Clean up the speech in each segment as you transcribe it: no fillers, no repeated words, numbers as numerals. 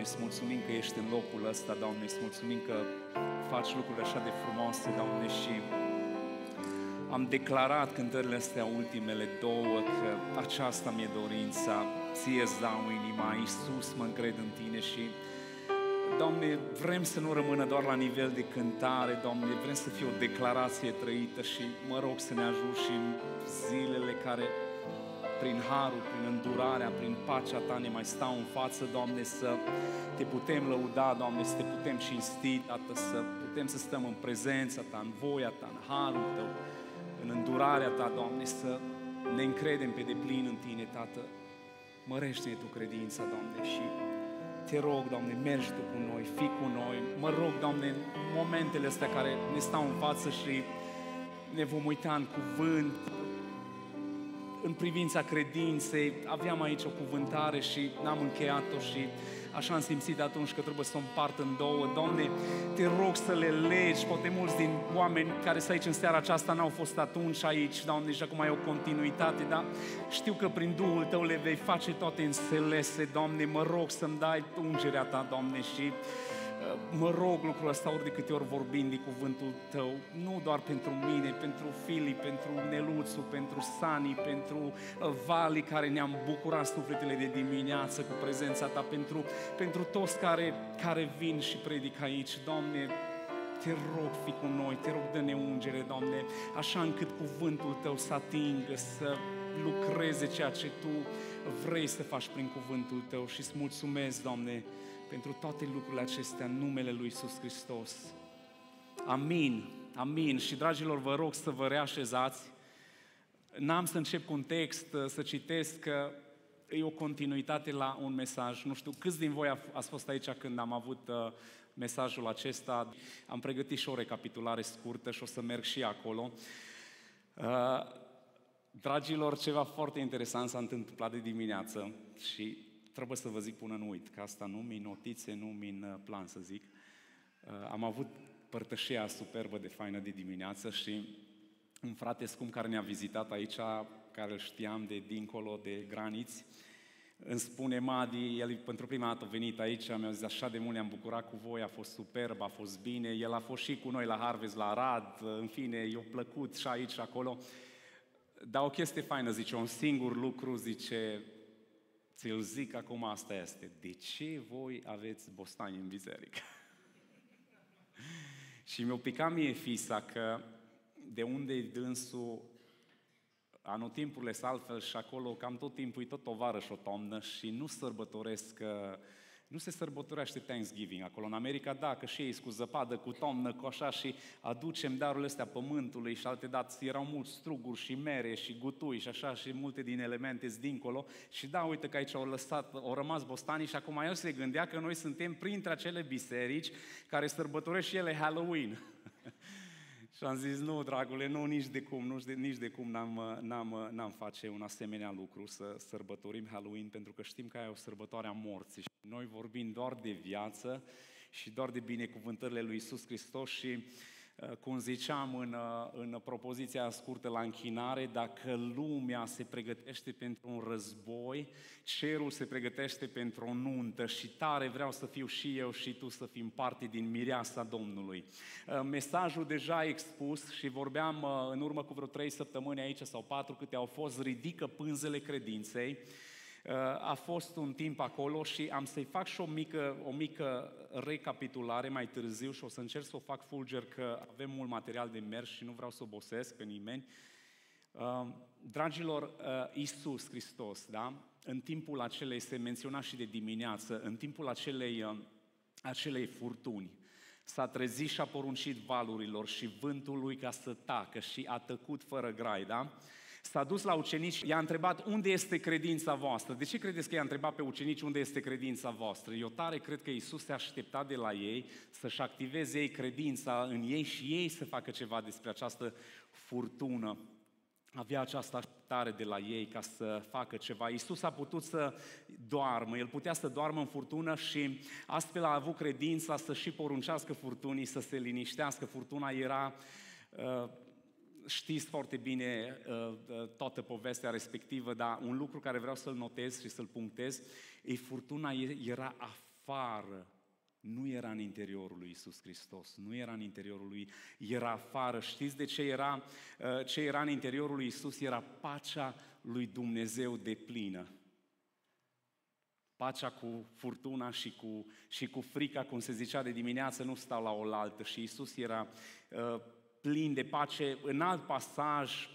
Îți mulțumim că ești în locul ăsta, Doamne, îți mulțumim că faci lucruri așa de frumoase, Doamne, și am declarat cântările astea ultimele două că aceasta mi-e dorința, ție-ți dau inima, Iisus, mă încred în Tine și, Doamne, vrem să nu rămână doar la nivel de cântare, Doamne, vrem să fie o declarație trăită și mă rog să ne ajut și în zilele care, prin harul, prin îndurarea, prin pacea Ta ne mai stau în față, Doamne, să Te putem lăuda, Doamne, să Te putem cinsti, Tată, să putem să stăm în prezența Ta, în voia Ta, în harul Tău, în îndurarea Ta, Doamne, să ne încredem pe deplin în Tine, Tată. Mărește-ne Tu credința, Doamne, și Te rog, Doamne, mergi Tu cu noi, fii cu noi. Mă rog, Doamne, momentele astea care ne stau în față și ne vom uita în cuvânt, în privința credinței, aveam aici o cuvântare și n-am încheiat-o și așa am simțit atunci că trebuie să o împart în două. Doamne, Te rog să le legi, poate mulți din oameni care sunt aici în seara aceasta n-au fost atunci aici, Doamne, și acum e o continuitate, dar știu că prin Duhul Tău le vei face toate înțelese, Doamne, mă rog să-mi dai ungerea Ta, Doamne, și mă rog lucrul ăsta ori de câte ori vorbim din cuvântul Tău, nu doar pentru mine, pentru Filii, pentru Neluțu, pentru Sani, pentru Vali, care ne-am bucurat sufletele de dimineață cu prezența Ta, pentru toți care vin și predic aici, Doamne, Te rog, fii cu noi, Te rog, dă-ne ungere, Doamne, așa încât cuvântul Tău să atingă, să lucreze ceea ce Tu vrei să faci prin cuvântul Tău și îți mulțumesc, Doamne, pentru toate lucrurile acestea, în numele Lui Iisus Hristos. Amin, amin. Și, dragilor, vă rog să vă reașezați. N-am să încep cu un text, să citesc, că e o continuitate la un mesaj. Nu știu câți din voi ați fost aici când am avut mesajul acesta. Am pregătit și o recapitulare scurtă și o să merg și acolo. Dragilor, ceva foarte interesant s-a întâmplat de dimineață și trebuie să vă zic până nu uit, că asta nu mi-n notițe, nu mi-n plan să zic. Am avut părtășia superbă de faină de dimineață și un frate scump care ne-a vizitat aici, care îl știam de dincolo de graniți, îmi spune Madi, el pentru prima dată a venit aici, mi-a zis așa de mult ne-am bucurat cu voi, a fost superb, a fost bine, el a fost și cu noi la Harvest, la Rad, în fine, i-a plăcut și aici și acolo. Dar o chestie faină, zice, un singur lucru, zice, ți-l zic acum, asta este. De ce voi aveți bostani în biserică? Și mi-o pica mie fisa că de unde-i dânsul, anotimpurile sunt altfel și acolo cam tot timpul e tot o vară și o toamnă și nu se sărbătorește Thanksgiving acolo. În America, da, că și ei cu zăpadă, cu toamnă, cu așa și aducem darurile astea pământului și alte dată erau mulți struguri și mere și gutui și așa și multe din elemente dincolo. Și da, uite că aici au rămas bostanii și acum el se gândea că noi suntem printre acele biserici care sărbătoresc și ele Halloween. Și am zis, nu, dragule, nu, nici de cum n-am face un asemenea lucru, să sărbătorim Halloween, pentru că știm că aia e o sărbătoare a morții. Și noi vorbim doar de viață și doar de binecuvântările lui Iisus Hristos și, cum ziceam în propoziția scurtă la închinare, dacă lumea se pregătește pentru un război, cerul se pregătește pentru o nuntă și tare vreau să fiu și eu și tu să fim parte din mireasa Domnului. Mesajul deja expus și vorbeam în urmă cu vreo 3 săptămâni aici sau 4 câte au fost, ridică pânzele credinței. A fost un timp acolo și am să-i fac și o mică recapitulare mai târziu și o să încerc să o fac fulger că avem mult material de mers și nu vreau să obosesc pe nimeni. Dragilor, Iisus Hristos, da? În timpul acelei, se menționa și de dimineață, în timpul acelei furtuni, s-a trezit și a poruncit valurilor și vântului ca să tacă și a tăcut fără grai, da? S-a dus la ucenici, i-a întrebat unde este credința voastră. De ce credeți că i-a întrebat pe ucenici unde este credința voastră? Eu tare cred că Iisus se aștepta de la ei să-și activeze ei credința în ei și ei să facă ceva despre această furtună. Avea această așteptare de la ei ca să facă ceva. Iisus a putut să doarmă, El putea să doarmă în furtună și astfel a avut credința să și poruncească furtunii, să se liniștească. Furtuna era... Știți foarte bine toată povestea respectivă, dar un lucru care vreau să-l notez și să-l punctez, furtuna era afară, nu era în interiorul lui Iisus Hristos, nu era în interiorul lui, era afară. Știți de ce era? Ce era în interiorul lui Iisus era pacea lui Dumnezeu deplină. Pacea cu furtuna și cu frica, cum se zicea de dimineață, nu stau la oaltă și Iisus era... plin de pace. În alt pasaj,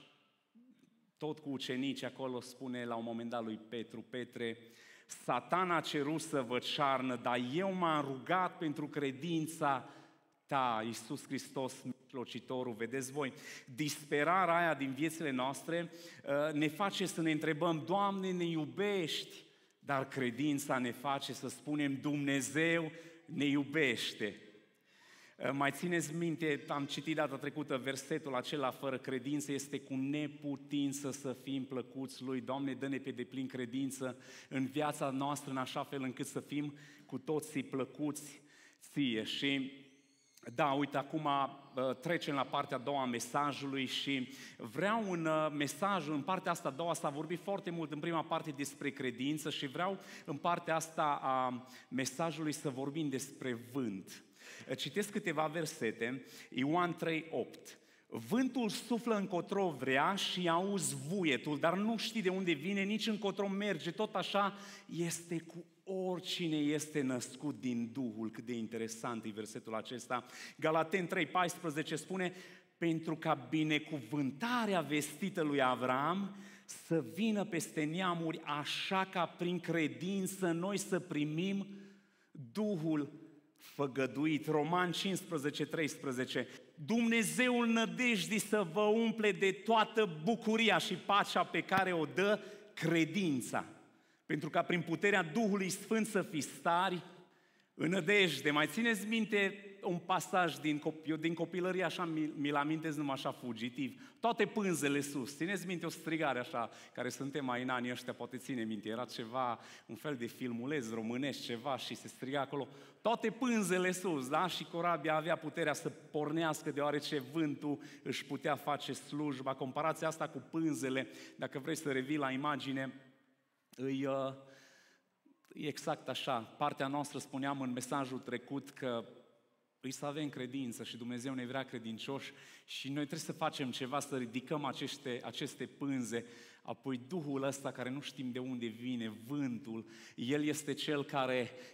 tot cu ucenici, acolo spune la un moment dat lui Petru: Petre, Satana a cerut să vă cearnă, dar eu m-am rugat pentru credința ta, Iisus Hristos, mijlocitorul. Vedeți voi, disperarea aia din viețile noastre ne face să ne întrebăm: Doamne, ne iubești? Dar credința ne face să spunem: Dumnezeu ne iubește. Mai țineți minte, am citit data trecută versetul acela: fără credință este cu neputință să fim plăcuți Lui. Doamne, dă-ne pe deplin credință în viața noastră, în așa fel încât să fim cu toții plăcuți Ție. Și da, uite, acum trecem la partea a doua a mesajului și vreau în mesajul, în partea asta a doua, s-a vorbit foarte mult în prima parte despre credință și vreau în partea asta a mesajului să vorbim despre vânt. Citesc câteva versete, Ioan 3:8. Vântul suflă încotro vrea și auzi vuietul, dar nu știi de unde vine, nici încotro merge. Tot așa este cu oricine este născut din Duhul. Cât de interesant e versetul acesta. Galateni 3:14 spune: pentru ca binecuvântarea vestită lui Avram să vină peste neamuri, așa ca prin credință noi să primim Duhul făgăduit. Romani 15:13. Dumnezeul nădejdii să vă umple de toată bucuria și pacea pe care o dă credința, pentru ca prin puterea Duhului Sfânt să fiți tari în nădejde. Mai țineți minte un pasaj din copilărie, așa mi-l amintesc numai așa fugitiv: toate pânzele sus. Țineți minte o strigare așa, care suntem mai în anii ăștia, poate ține minte, era ceva, un fel de filmuleț românesc, ceva, și se striga acolo: toate pânzele sus, da? Și corabia avea puterea să pornească, deoarece vântul își putea face slujba. Comparația asta cu pânzele, dacă vrei să revii la imagine, e exact așa. Partea noastră, spuneam în mesajul trecut, că îi să avem credință și Dumnezeu ne vrea credincioși și noi trebuie să facem ceva, să ridicăm aceste pânze. Apoi Duhul ăsta care nu știm de unde vine, vântul, El este Cel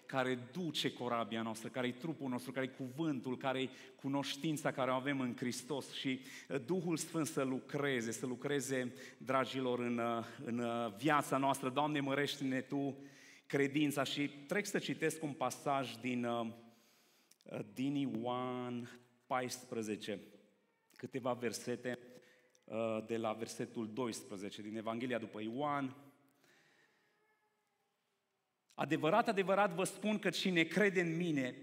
care duce corabia noastră, care-i trupul nostru, care-i cuvântul, care-i cunoștința care o avem în Hristos. Și Duhul Sfânt să lucreze, dragilor, în viața noastră. Doamne, mărește-ne Tu credința. Și trec să citesc un pasaj din Ioan 14, câteva versete de la versetul 12 din Evanghelia după Ioan. Adevărat, adevărat vă spun că cine crede în mine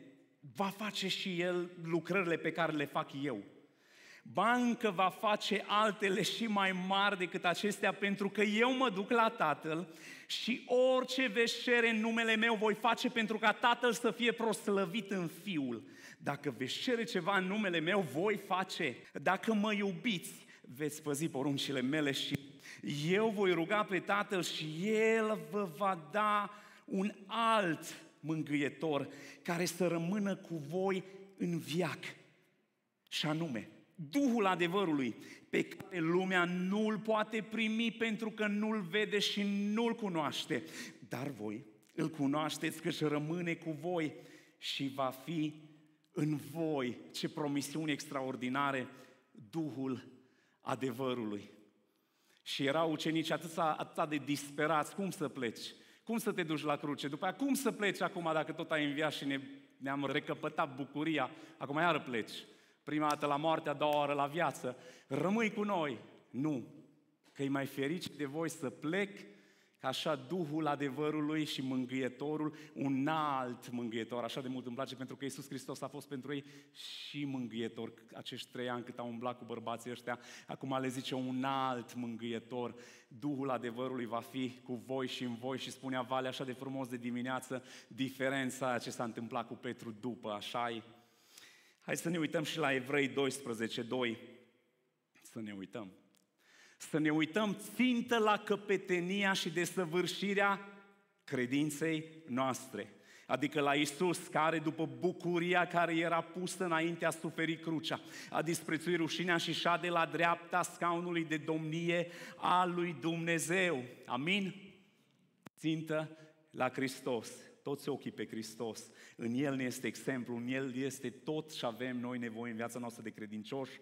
va face și el lucrările pe care le fac eu. Ba încă va face altele și mai mari decât acestea, pentru că eu mă duc la Tatăl și orice veți cere în numele meu voi face, pentru ca Tatăl să fie proslăvit în Fiul. Dacă veți cere ceva în numele meu, voi face. Dacă mă iubiți, veți păzi poruncile mele și eu voi ruga pe Tatăl și El vă va da un alt mângâietor care să rămână cu voi în veac, și anume Duhul adevărului, pe care lumea nu-l poate primi pentru că nu-l vede și nu-l cunoaște. Dar voi îl cunoașteți, căci rămâne cu voi și va fi în voi. Ce promisiuni extraordinare! Duhul adevărului. Și erau ucenici atât de disperați: cum să pleci? Cum să te duci la cruce? După aia, cum să pleci acum dacă tot ai înviat și ne-am recăpătat bucuria? Acum iară pleci. Prima dată la moarte, a doua oară la viață. Rămâi cu noi. Nu. că-i mai ferice de voi să plec, că așa Duhul adevărului și mângâietorul, un alt mângâietor, așa de mult îmi place, pentru că Iisus Hristos a fost pentru ei și mângâietor. Acești 3 ani cât au umblat cu bărbații ăștia, acum le zice un alt mângâietor, Duhul adevărului va fi cu voi și în voi. Și spunea Vali așa de frumos de dimineață, diferența aia ce s-a întâmplat cu Petru după, așa-i? Hai să ne uităm și la Evrei 12:2. Să ne uităm. Să ne uităm țintă la căpetenia și desăvârșirea credinței noastre. Adică la Iisus, care după bucuria care era pusă înainte a suferit crucea, a disprețuit rușinea și șade la dreapta scaunului de domnie a lui Dumnezeu. Amin? Țintă la Hristos. Toți ochii pe Hristos. În El ne este exemplu, în El este tot și avem noi nevoie în viața noastră de credincioși.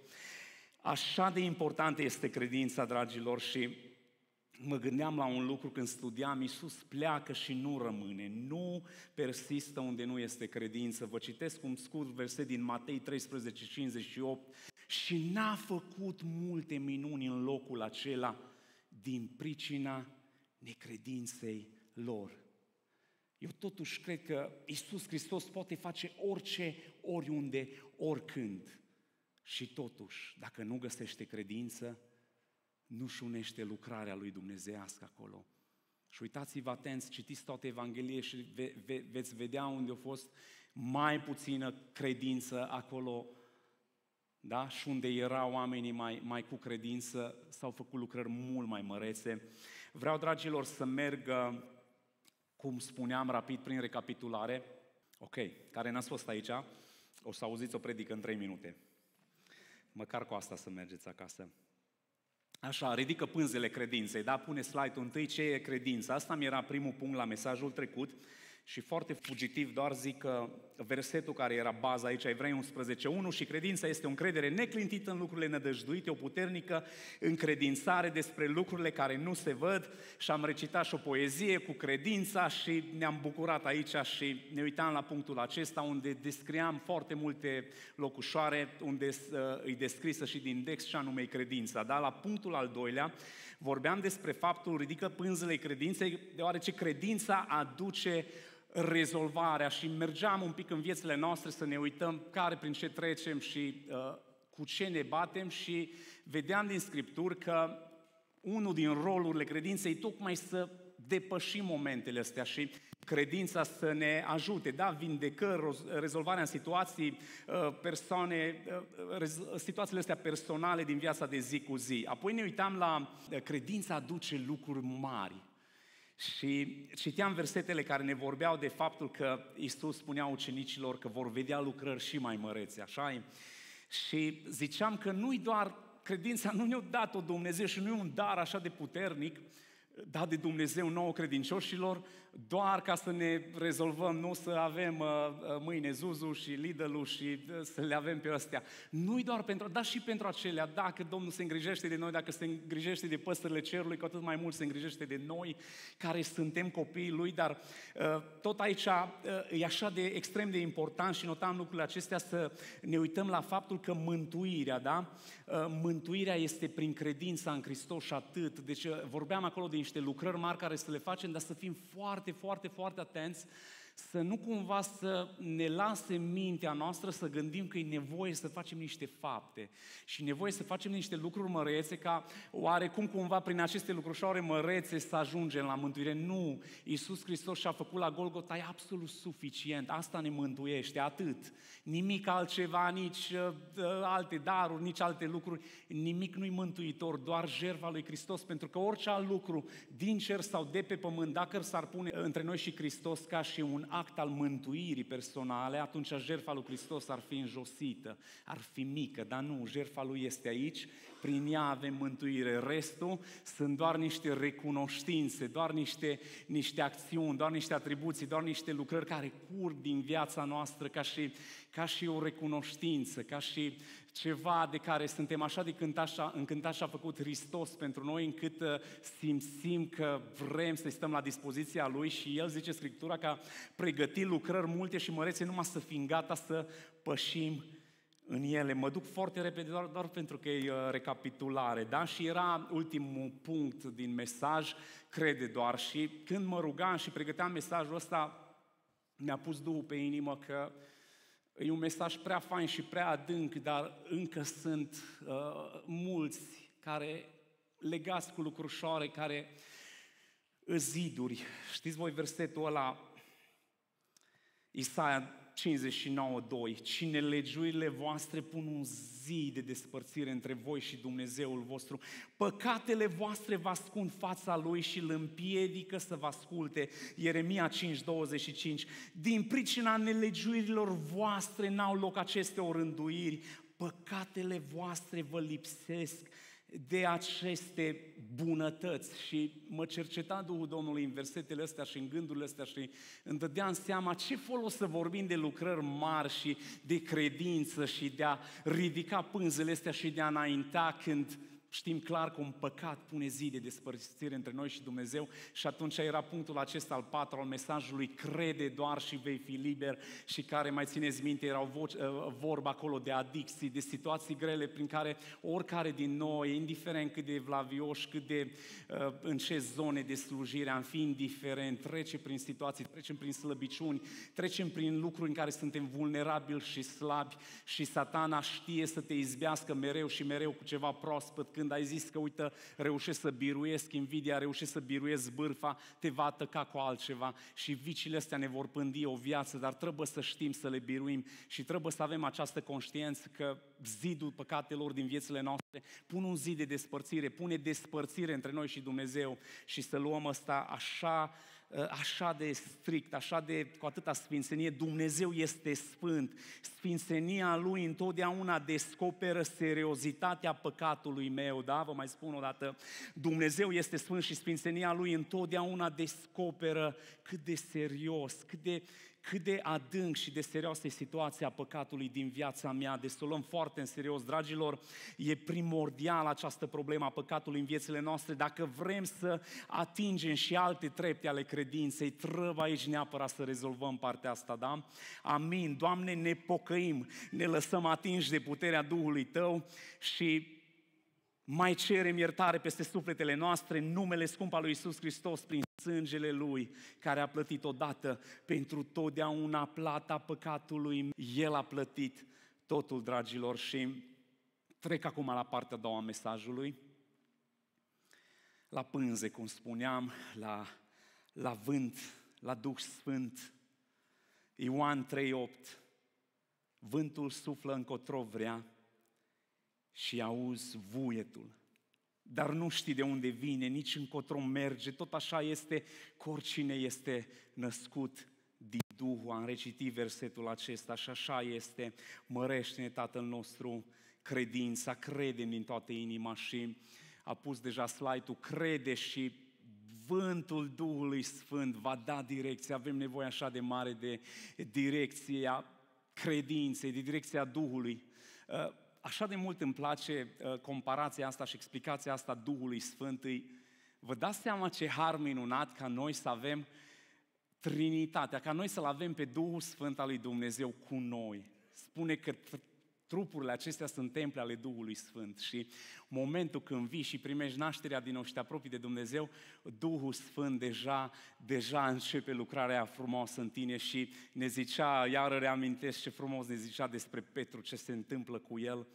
Așa de importantă este credința, dragilor, și mă gândeam la un lucru când studiam, Iisus pleacă și nu rămâne, nu persistă unde nu este credință. Vă citesc un scurt verset din Matei 13:58. Și n-a făcut multe minuni în locul acela din pricina necredinței lor. Eu totuși cred că Iisus Hristos poate face orice, oriunde, oricând. Și totuși, dacă nu găsește credință, nu-și unește lucrarea lui dumnezeiască acolo. Și uitați-vă atenți, citiți toate Evanghelie și veți vedea unde a fost mai puțină credință acolo, da? Și unde erau oamenii mai cu credință, s-au făcut lucrări mult mai mărețe. Vreau, dragilor, să mergă, cum spuneam, rapid prin recapitulare. Ok, care n-ați fost aici, o să auziți o predică în 3 minute. Măcar cu asta să mergeți acasă. Așa, ridică pânzele credinței, da? Pune slide-ul întâi, ce e credința? Asta mi era primul punct la mesajul trecut și foarte fugitiv doar zic că versetul care era baza aici, Evrei 11:1, și credința este o încredere neclintită în lucrurile nădăjduite, o puternică încredințare despre lucrurile care nu se văd, și am recitat și o poezie cu credința și ne-am bucurat aici și ne uitam la punctul acesta unde descriam foarte multe locușoare, unde îi descrisă și din text și anume credința. Da? La punctul al doilea vorbeam despre faptul ridică pânzele credinței, deoarece credința aduce rezolvarea, și mergeam un pic în viețile noastre să ne uităm care prin ce trecem și cu ce ne batem, și vedeam din Scripturi că unul din rolurile credinței tocmai să depășim momentele astea și credința să ne ajute, da, vindecări, rezolvarea în situații, situațiile astea personale din viața de zi cu zi. Apoi ne uitam la credința aduce lucruri mari. Și citeam versetele care ne vorbeau de faptul că Iisus spunea ucenicilor că vor vedea lucrări și mai măreți, așa? Și ziceam că nu-i doar credința, nu ne-a dat-o Dumnezeu și nu e un dar așa de puternic dat de Dumnezeu nouă credincioșilor, doar ca să ne rezolvăm, nu să avem mâine Zuzu și Lidl-ul și să le avem pe astea. Nu-i doar pentru, dar și pentru acelea, dacă Domnul se îngrijește de noi, dacă se îngrijește de păsările cerului, cu atât mai mult se îngrijește de noi, care suntem copiii Lui, dar tot aici e așa de extrem de important și notam lucrurile acestea, să ne uităm la faptul că mântuirea, da? Mântuirea este prin credința în Hristos și atât. Deci vorbeam acolo de niște lucrări mari care să le facem, dar să fim foarte atenți, să nu cumva să ne lase mintea noastră să gândim că e nevoie să facem niște fapte și nevoie să facem niște lucruri mărețe ca oarecum cumva prin aceste lucrușoare mărețe să ajungem la mântuire. Nu! Iisus Hristos și-a făcut la Golgota, e absolut suficient, asta ne mântuiește, atât. Nimic altceva, nici alte daruri, nici alte lucruri, nimic nu-i mântuitor, doar jertfa lui Hristos, pentru că orice alt lucru din cer sau de pe pământ, dacă s-ar pune între noi și Hristos ca și un act al mântuirii personale, atunci jertfa lui Hristos ar fi înjosită, ar fi mică, dar nu, jertfa lui este aici, prin ea avem mântuire, restul sunt doar niște recunoștințe, doar niște acțiuni, doar niște atribuții, doar niște lucrări care curg din viața noastră ca și o recunoștință, ca și ceva de care suntem așa de încântați și a făcut Hristos pentru noi, încât simțim că vrem să stăm la dispoziția Lui, și El zice Scriptura că a pregătit lucrări multe și mărețe, numai să fim gata să pășim în ele. Mă duc foarte repede doar pentru că e recapitulare, da? Și era ultimul punct din mesaj, crede doar. Și când mă rugam și pregăteam mesajul ăsta, mi-a pus Duhul pe inimă că e un mesaj prea fain și prea adânc, dar încă sunt mulți care legați cu lucrușoare, care ziduri. Știți voi versetul ăla, Isaia 59:2, cine legiurile voastre pun un zid de despărțire între voi și Dumnezeul vostru, păcatele voastre vă ascund fața Lui și îl împiedică să vă asculte. Ieremia 5:25, din pricina nelegiurilor voastre n-au loc aceste orânduiri, păcatele voastre vă lipsesc de aceste bunătăți. Și mă cerceta Duhul Domnului în versetele astea și în gândurile astea și îmi dădeam seama ce folos să vorbim de lucrări mari și de credință și de a ridica pânzele astea și de a înainta, când știm clar că un păcat pune zid de despărțire între noi și Dumnezeu. Și atunci era punctul acesta al patru al mesajului, crede doar și vei fi liber. Și care, mai țineți minte, era vorba acolo de adicții, de situații grele prin care oricare din noi, indiferent cât de evlavioși, cât de în ce zone de slujire am fi, indiferent, trece prin situații, trecem prin slăbiciuni, trecem prin lucruri în care suntem vulnerabili și slabi, și Satana știe să te izbească mereu și mereu cu ceva proaspăt. Când ai zis că, uite, reușesc să biruiesc invidia, reușesc să biruiesc bârfa, te va ataca cu altceva. Și viciile astea ne vor pândi o viață, dar trebuie să știm să le biruim și trebuie să avem această conștiință că zidul păcatelor din viețile noastre pune un zid de despărțire, pune despărțire între noi și Dumnezeu, și să luăm ăsta așa de strict, așa de, cu atâta sfințenie. Dumnezeu este sfânt. Sfințenia Lui întotdeauna descoperă seriozitatea păcatului meu, da? Vă mai spun o dată. Dumnezeu este sfânt și sfințenia Lui întotdeauna descoperă cât de serios, cât de adânc și de serioasă e situația păcatului din viața mea. Deci o luăm foarte în serios, dragilor. E primordial această problemă a păcatului în viețile noastre. Dacă vrem să atingem și alte trepte ale credinței, trebuie aici neapărat să rezolvăm partea asta, da? Amin. Doamne, ne pocăim, ne lăsăm atinși de puterea Duhului Tău și mai cerem iertare peste sufletele noastre, numele scump al lui Iisus Hristos, prin sângele Lui, care a plătit odată pentru totdeauna plata păcatului. El a plătit totul, dragilor. Și trec acum la partea a doua a mesajului, la pânze, cum spuneam, la vânt, la Duh Sfânt. Ioan 3:8, vântul suflă încotro vrea și auzi vuietul, dar nu știi de unde vine, nici încotro merge. Tot așa este cu oricine este născut din Duhul. Am recitit versetul acesta și așa este. Mărește-ne, Tatăl nostru, credința, crede din toată inima. Și a pus deja slide-ul, crede și vântul Duhului Sfânt va da direcție. Avem nevoie așa de mare de direcția credinței, de direcția Duhului. Așa de mult îmi place comparația asta și explicația asta Duhului Sfânt. Vă dați seama ce har minunat ca noi să avem Trinitatea, ca noi să-L avem pe Duhul Sfânt al lui Dumnezeu cu noi. Spune că trupurile acestea sunt temple ale Duhului Sfânt și momentul când vii și primești nașterea din nou și te apropii de Dumnezeu, Duhul Sfânt deja începe lucrarea frumoasă în tine. Și ne zicea, iară reamintesc ce frumos ne zicea despre Petru, ce se întâmplă cu el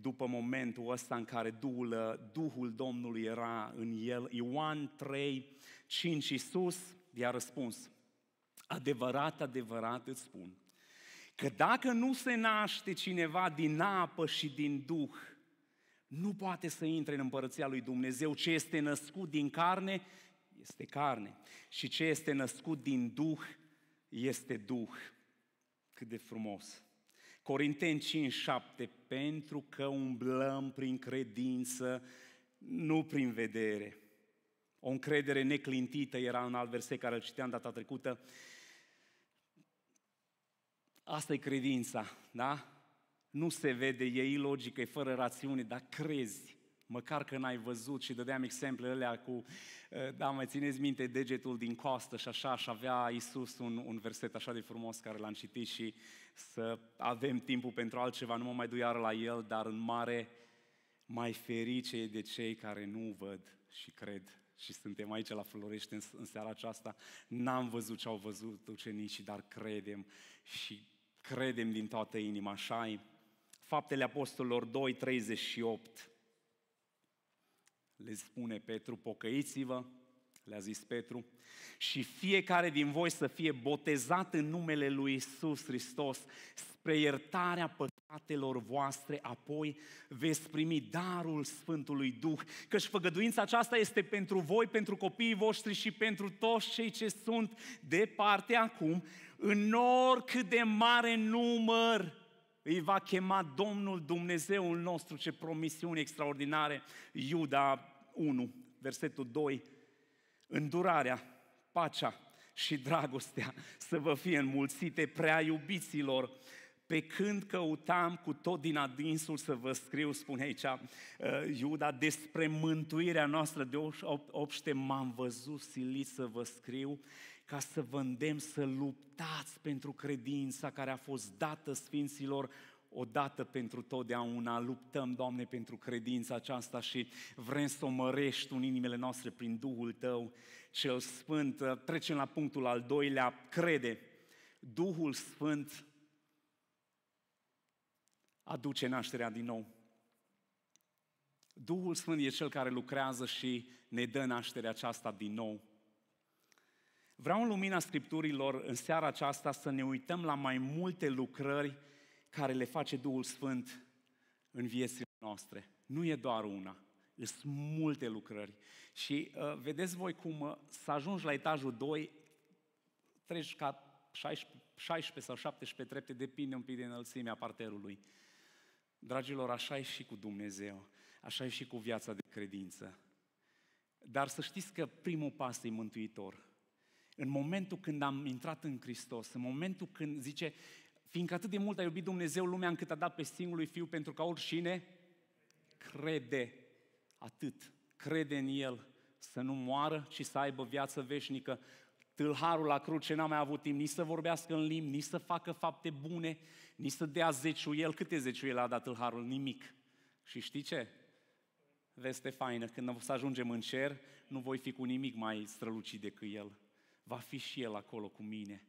după momentul ăsta în care Duhul Domnului era în el. Ioan 3:5, Iisus i-a răspuns, adevărat, adevărat îți spun, că dacă nu se naște cineva din apă și din Duh, nu poate să intre în împărăția lui Dumnezeu. Ce este născut din carne, este carne. Și ce este născut din Duh, este Duh. Cât de frumos! Corinteni 5:7, pentru că umblăm prin credință, nu prin vedere. O încredere neclintită era un alt verset care îl citeam data trecută. Asta e credința, da? Nu se vede, e ilogică, e fără rațiune, dar crezi măcar că n-ai văzut, și dădeam exemplele alea cu, da, mai țineți minte, degetul din costă și așa, și avea Iisus un verset așa de frumos care l-am citit, și să avem timpul pentru altceva, nu mă mai duc iară la el, dar în mare mai ferice de cei care nu văd și cred. Și suntem aici la Florești în seara aceasta, n-am văzut ce au văzut ucenicii, dar credem și credem din toată inima, așa-i? Faptele Apostolilor 2, 38. Le spune Petru, pocăiți-vă, le-a zis Petru, și fiecare din voi să fie botezat în numele lui Iisus Hristos spre iertarea păcatelor voastre, apoi veți primi darul Sfântului Duh, căci făgăduința aceasta este pentru voi, pentru copiii voștri și pentru toți cei ce sunt departe acum, în oricât de mare număr îi va chema Domnul Dumnezeul nostru. Ce promisiuni extraordinare! Iuda 1, versetul 2, îndurarea, pacea și dragostea să vă fie înmulțite, prea iubiților, pe când căutam cu tot din adinsul să vă scriu, spune aici Iuda, despre mântuirea noastră de obște, m-am văzut silit să vă scriu, ca să vă îndemn să luptați pentru credința care a fost dată sfinților odată pentru totdeauna. Luptăm, Doamne, pentru credința aceasta și vrem să o mărești în inimile noastre prin Duhul Tău cel Sfânt. Trecem la punctul al doilea, crede. Duhul Sfânt aduce nașterea din nou. Duhul Sfânt e Cel care lucrează și ne dă nașterea aceasta din nou. Vreau în lumina Scripturilor în seara aceasta să ne uităm la mai multe lucrări care le face Duhul Sfânt în viețile noastre. Nu e doar una, sunt multe lucrări. Și vedeți voi cum să ajungi la etajul 2, treci ca 16 sau 17 trepte, depinde un pic de înălțimea parterului. Dragilor, așa e și cu Dumnezeu, așa e și cu viața de credință. Dar să știți că primul pas e mântuitor. În momentul când am intrat în Hristos, în momentul când zice, fiindcă atât de mult a iubit Dumnezeu lumea încât a dat pe singurul lui Fiu, pentru că oricine crede, atât, crede în El, să nu moară, ci să aibă viață veșnică. Tâlharul la cruce n-a mai avut timp nici să vorbească în limbi, nici să facă fapte bune, nici să dea zeciuiel. Câte zeciuiel a dat tâlharul? Nimic. Și știi ce? Veste faină, când o să ajungem în cer, nu voi fi cu nimic mai strălucit decât El. Va fi și El acolo cu mine.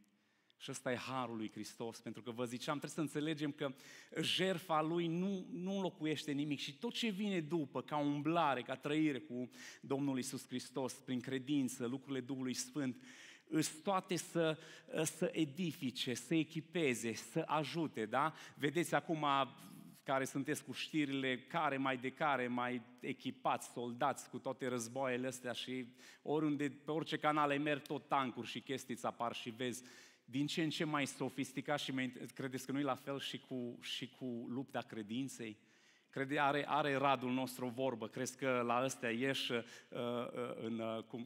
Și ăsta e harul lui Hristos, pentru că vă ziceam, trebuie să înțelegem că jertfa lui nu înlocuiește nimic și tot ce vine după, ca umblare, ca trăire cu Domnul Iisus Hristos, prin credință, lucrurile Duhului Sfânt, îți toate să edifice, să echipeze, să ajute, da? Vedeți acum care sunteți cu știrile, care, mai echipați, soldați cu toate războaiele astea și oriunde, pe orice canale merg, tot tancuri și chestii apar și vezi din ce în ce mai sofisticat și mai... Credeți că nu e la fel și cu lupta credinței? Are Radul nostru o vorbă, crezi că la ăstea ieși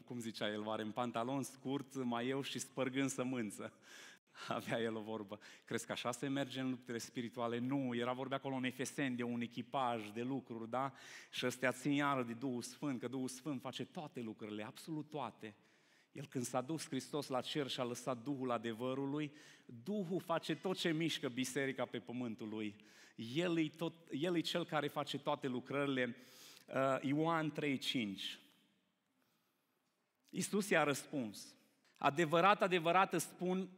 cum zicea el, oare în pantalon scurt, maieu și spărgând sămânță. Avea el o vorbă. Crezi că așa se merge în luptele spirituale? Nu, era vorba acolo în Efeseni de un echipaj de lucruri, da? Și ăstea țin iară de Duhul Sfânt, că Duhul Sfânt face toate lucrurile, absolut toate. El când s-a dus Hristos la cer și a lăsat Duhul adevărului, Duhul face tot ce mișcă biserica pe pământul lui. El e cel care face toate lucrările. Ioan 3,5. Iisus i-a răspuns, adevărat, adevărat îți spun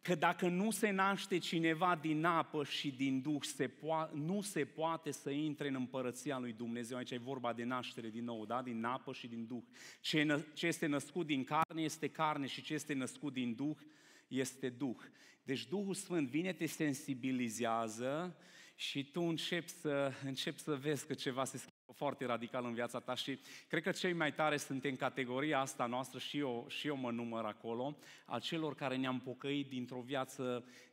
că dacă nu se naște cineva din apă și din Duh, nu se poate să intre în împărăția lui Dumnezeu. Aici e vorba de naștere din nou, da? Din apă și din Duh. Ce este născut din carne este carne și ce este născut din Duh este Duh. Deci Duhul Sfânt vine, te sensibilizează și tu începi să vezi că ceva se schimbă foarte radical în viața ta și cred că cei mai tare sunt în categoria asta noastră și eu mă număr acolo, a celor care ne-am pocăit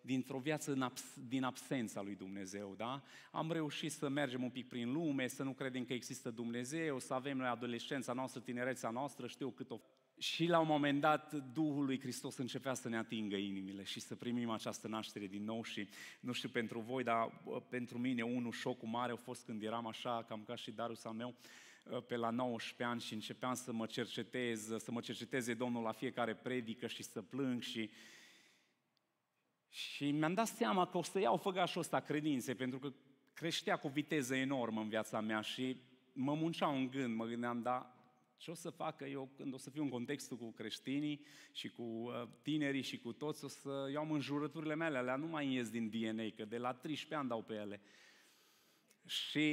dintr-o viață din absența lui Dumnezeu, da? Am reușit să mergem un pic prin lume, să nu credem că există Dumnezeu, să avem noi adolescența noastră, tinerețea noastră, știu cât o... Și la un moment dat, Duhul lui Hristos începea să ne atingă inimile și să primim această naștere din nou și nu știu pentru voi, dar pentru mine unul șocul mare a fost când eram așa, cam ca și Darius al meu, pe la 19 ani și începeam să mă cercetez, să mă cerceteze Domnul la fiecare predică și să plâng și mi-am dat seama că o să iau făgașul ăsta credințe, pentru că creștea cu viteză enormă în viața mea și mă muncea un gând, mă gândeam, da, ce o să facă eu când o să fiu în contextul cu creștinii și cu tinerii și cu toți, o să eu am înjurăturile mele, alea nu mai ies din DNA, că de la 13 ani dau pe ele. Și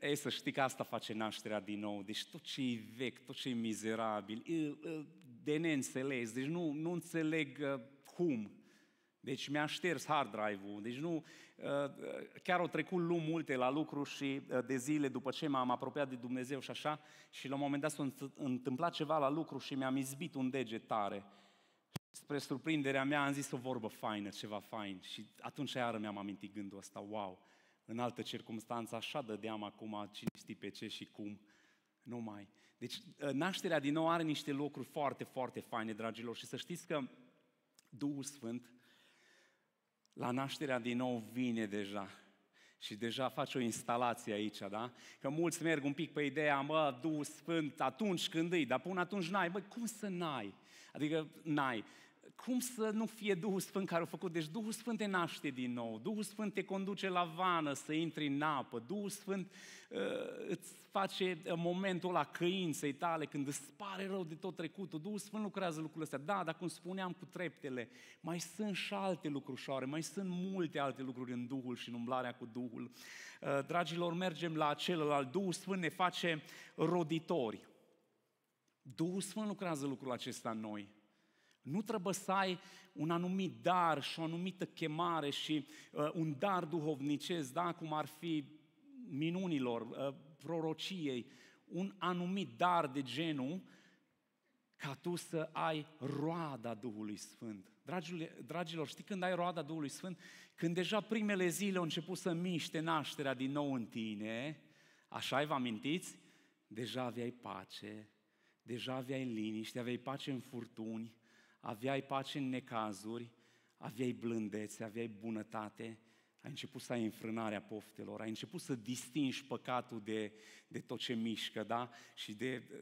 ei, să știi că asta face nașterea din nou. Deci tot ce-i vechi, tot ce-i mizerabil, de neînțeles, deci nu înțeleg cum. Deci mi-a șters hard drive-ul, deci nu, chiar au trecut luni multe la lucru și de zile după ce m-am apropiat de Dumnezeu și așa, și la un moment dat s-a întâmplat ceva la lucru și mi-am izbit un deget tare. Spre surprinderea mea am zis o vorbă faină, ceva fain, și atunci iară mi-am amintit gândul ăsta, wow, în altă circunstanță așa dădeam acum, cine știe pe ce și cum. Numai. Deci nașterea din nou are niște lucruri foarte, foarte faine, dragilor, și să știți că Duhul Sfânt la nașterea din nou vine deja și deja face o instalație aici, da? Că mulți merg un pic pe ideea, mă, Duhul Sfânt, atunci când îi, dar până atunci n-ai. Băi, cum să n-ai? Adică n-ai. Cum să nu fie Duhul Sfânt care a făcut? Deci Duhul Sfânt te naște din nou, Duhul Sfânt te conduce la vană să intri în apă, Duhul Sfânt îți face momentul ăla căinței tale când îți pare rău de tot trecutul, Duhul Sfânt lucrează lucrurile astea. Da, dar cum spuneam cu treptele, mai sunt și alte lucrușoare, mai sunt multe alte lucruri în Duhul și în umblarea cu Duhul. Dragilor, mergem la celălalt, Duhul Sfânt ne face roditori. Duhul Sfânt lucrează lucrul acesta în noi. Nu trebuie să ai un anumit dar și o anumită chemare și un dar duhovnicesc, da, cum ar fi minunilor, prorociei, un anumit dar de genul, ca tu să ai roada Duhului Sfânt. Dragilor, știi când ai roada Duhului Sfânt? Când deja primele zile au început să miște nașterea din nou în tine, așa-i vă amintiți? Deja aveai pace, deja aveai liniște, aveai pace în furtuni, aveai pace în necazuri, aveai blândețe, aveai bunătate, ai început să ai înfrânarea poftelor, ai început să distingi păcatul de tot ce mișcă, da? Și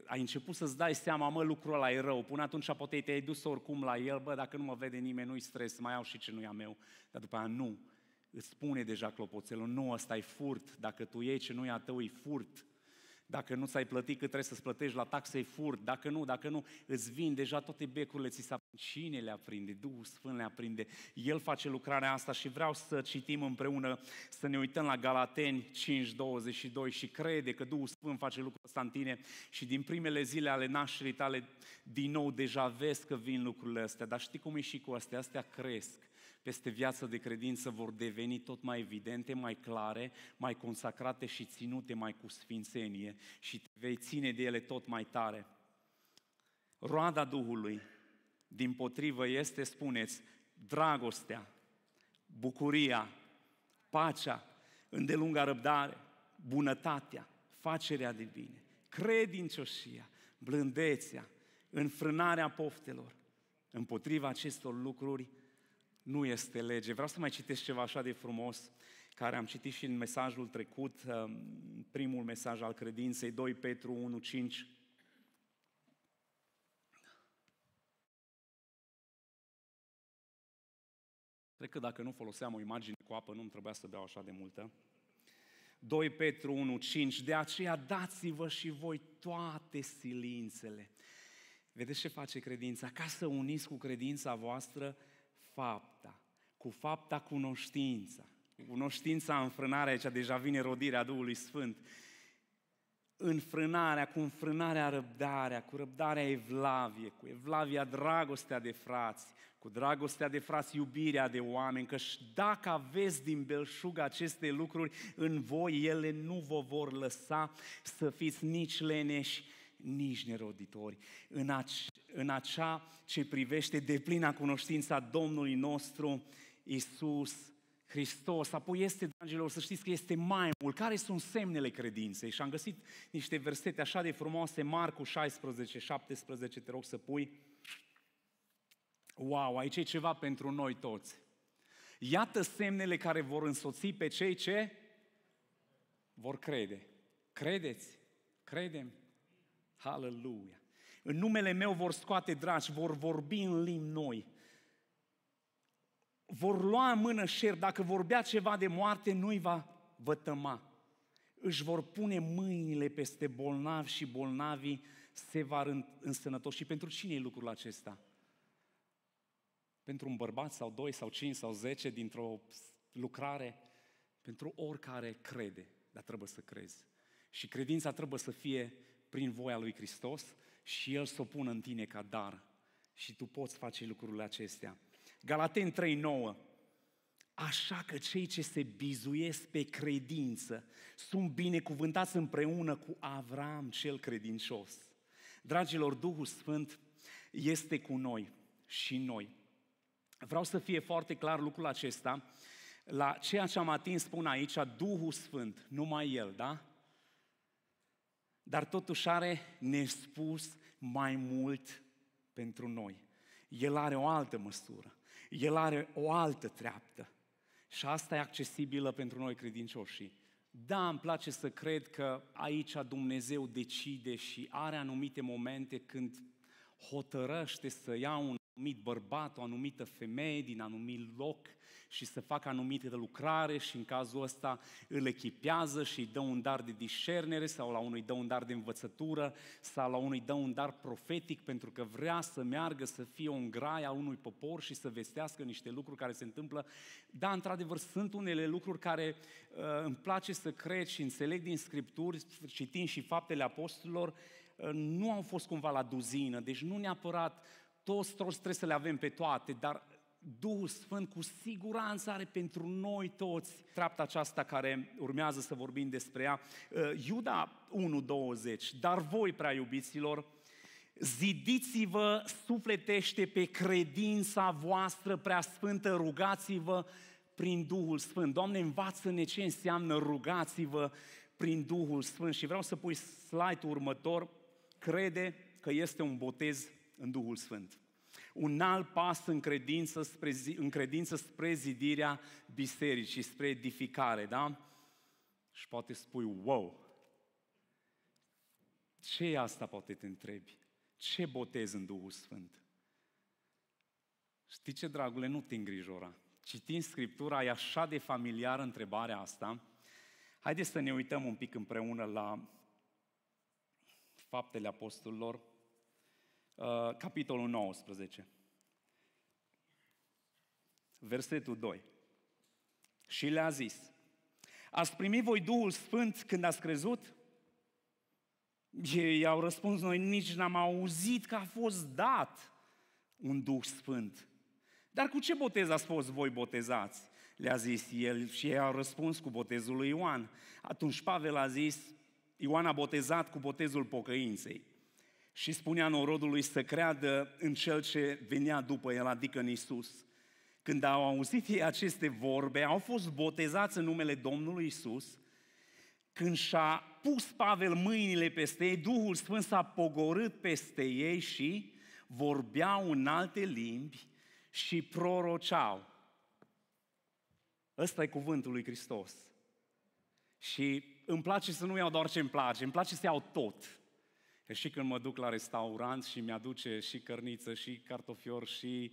ai început să-ți dai seama, mă, lucrul ăla e rău, până atunci poate te-ai dus oricum la el, bă, dacă nu mă vede nimeni, nu-i stres, mai iau și ce nu e a meu, dar după aia nu. Îți spune deja clopoțelul, nu, ăsta e furt, dacă tu iei ce nu e a tău, e furt. Dacă nu ți-ai plătit cât trebuie să-ți plătești la taxe, furt. Dacă nu, îți vin deja toate becurile, ți se aprind. Cine le aprinde? Duhul Sfânt le aprinde. El face lucrarea asta și vreau să citim împreună, să ne uităm la Galateni 5:22 și crede că Duhul Sfânt face lucrul ăsta în tine și din primele zile ale nașterii tale din nou deja vezi că vin lucrurile astea. Dar știi cum e și cu astea? Astea cresc. Peste viața de credință vor deveni tot mai evidente, mai clare, mai consacrate și ținute mai cu sfințenie și te vei ține de ele tot mai tare. Roada Duhului, dimpotrivă, este, spuneți, dragostea, bucuria, pacea, îndelunga răbdare, bunătatea, facerea de bine, credincioșia, blândețea, înfrânarea poftelor. Împotriva acestor lucruri nu este lege. Vreau să mai citesc ceva așa de frumos, care am citit și în mesajul trecut, primul mesaj al credinței, 2 Petru 1:5. Cred că dacă nu foloseam o imagine cu apă, nu-mi trebuia să beau așa de multă. 2 Petru 1:5. De aceea dați-vă și voi toate silințele. Vedeți ce face credința? Ca să uniți cu credința voastră fapta, cu fapta cunoștința. Cunoștința, înfrânarea, aici deja vine rodirea Duhului Sfânt. Înfrânarea, cu înfrânarea răbdarea, cu răbdarea evlavie, cu evlavia dragostea de frați, cu dragostea de frați iubirea de oameni, că dacă aveți din belșug aceste lucruri în voi, ele nu vă vor lăsa să fiți nici leneși, nici neroditori. În acea ce privește deplina cunoștința Domnului nostru Iisus Hristos, apoi este, dragilor, să știți că este mai mult. Care sunt semnele credinței? Și am găsit niște versete așa de frumoase, Marcu 16, 17, te rog să pui. Wow, aici e ceva pentru noi toți. Iată semnele care vor însoți pe cei ce vor crede. Credeți? Credem? Hallelujah! În numele meu vor scoate dragi, vor vorbi în limbi noi. Vor lua în mână șer, dacă vorbea ceva de moarte, nu-i va vătăma. Își vor pune mâinile peste bolnavi și bolnavii se va însănătoși. Și pentru cine e lucrul acesta? Pentru un bărbat sau 2 sau 5 sau 10 dintr-o lucrare? Pentru oricare crede, dar trebuie să crezi. Și credința trebuie să fie prin voia lui Hristos și El să o pună în tine ca dar. Și tu poți face lucrurile acestea. Galateni 3:9. Așa că cei ce se bizuiesc pe credință sunt binecuvântați împreună cu Avram cel credincios. Dragilor, Duhul Sfânt este cu noi și noi. Vreau să fie foarte clar lucrul acesta. La ceea ce am atins spun aici, Duhul Sfânt, numai El, da? Dar totuși are nespus mai mult pentru noi. El are o altă măsură. El are o altă treaptă. Și asta e accesibilă pentru noi credincioșii. Da, îmi place să cred că aici Dumnezeu decide și are anumite momente când hotărăște să ia un anumit bărbat, o anumită femeie din anumit loc și să facă anumite lucrare și în cazul ăsta îl echipează și îi dă un dar de discernere sau la unui dă un dar de învățătură sau la unui dă un dar profetic pentru că vrea să meargă să fie o îngraie a unui popor și să vestească niște lucruri care se întâmplă. Da, într-adevăr, sunt unele lucruri care îmi place să cred și înțeleg din Scripturi, citind și Faptele Apostolilor, nu au fost cumva la duzină, deci nu neapărat toți trebuie să le avem pe toate, dar Duhul Sfânt cu siguranță are pentru noi toți treapta aceasta care urmează să vorbim despre ea. Iuda 1:20. Dar voi, prea iubiților, zidiți-vă sufletește pe credința voastră prea sfântă, rugați-vă prin Duhul Sfânt. Doamne, învață-ne ce înseamnă rugați-vă prin Duhul Sfânt. Și vreau să pui slide-ul următor. Crede că este un botez în Duhul Sfânt. Un alt pas în credință spre zidirea bisericii, spre edificare, da? Și poate spui, wow! Ce e asta, poate te întrebi? Ce botez în Duhul Sfânt? Știi ce, dragule, nu te îngrijora. Citind Scriptura, e așa de familiară întrebarea asta. Haideți să ne uităm un pic împreună la Faptele Apostolilor, capitolul 19, versetul 2. Și le-a zis, ați primit voi Duhul Sfânt când ați crezut? Ei au răspuns, noi nici n-am auzit că a fost dat un Duh Sfânt. Dar cu ce botez ați fost voi botezați? Le-a zis el și ei au răspuns cu botezul lui Ioan. Atunci Pavel a zis, Ioan a botezat cu botezul pocăinței. Și spunea norodului să creadă în Cel ce venea după El, adică în Iisus. Când au auzit ei aceste vorbe, au fost botezați în numele Domnului Iisus. Când și-a pus Pavel mâinile peste ei, Duhul Sfânt s-a pogorât peste ei și vorbeau în alte limbi și proroceau. Ăsta e cuvântul lui Hristos. Și îmi place să nu iau doar ce îmi place, îmi place să iau tot. Că și când mă duc la restaurant și mi-aduce și cărniță, și cartofior, și...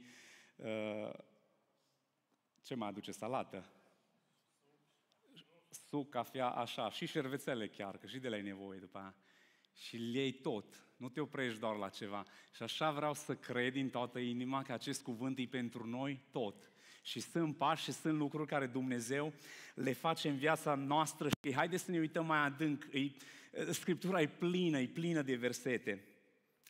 ce mai aduce? Salată? Suc, cafea, așa. Și șervețele chiar, că și de la-i nevoie după aia. Și iei tot. Nu te oprești doar la ceva. Și așa vreau să cred din toată inima că acest cuvânt e pentru noi tot. Și sunt pași și sunt lucruri care Dumnezeu le face în viața noastră. Și haideți să ne uităm mai adânc. Scriptura e plină de versete.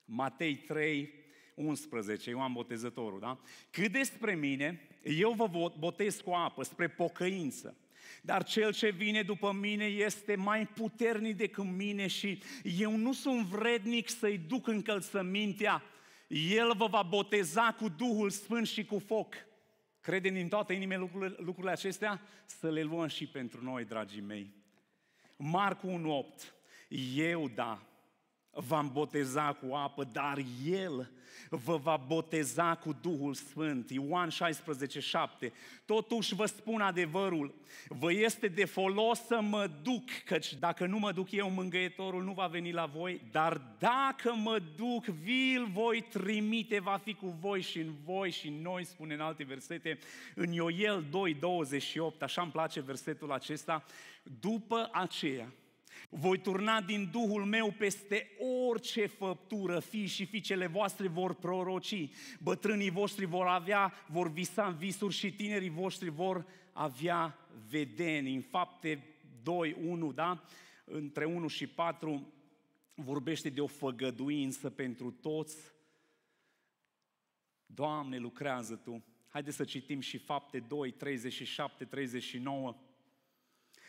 Matei 3:11, Ioan Botezătorul, da? Cât despre mine, eu vă botez cu apă spre pocăință. Dar cel ce vine după mine este mai puternic decât mine și eu nu sunt vrednic să-i duc încălțămintea. El vă va boteza cu Duhul Sfânt și cu foc. Crede din toată inima lucrurile acestea? Să le luăm și pentru noi, dragii mei. Marcu 1:8. Eu, da, v-am boteza cu apă, dar El vă va boteza cu Duhul Sfânt. Ioan 16:7. Totuși vă spun adevărul, vă este de folos să mă duc, căci dacă nu mă duc eu, mângâietorul nu va veni la voi, dar dacă mă duc, vi-l voi trimite, va fi cu voi și în noi, spune în alte versete, în Ioel 2:28, așa îmi place versetul acesta, după aceea, voi turna din Duhul meu peste orice făptură, fii și fiicele voastre vor proroci, bătrânii voștri vor visa visuri și tinerii voștri vor avea vedenii. În Fapte 2, 1, da? Între 1 și 4 vorbește de o făgăduință pentru toți. Doamne, lucrează Tu! Haideți să citim și Fapte 2, 37, 39.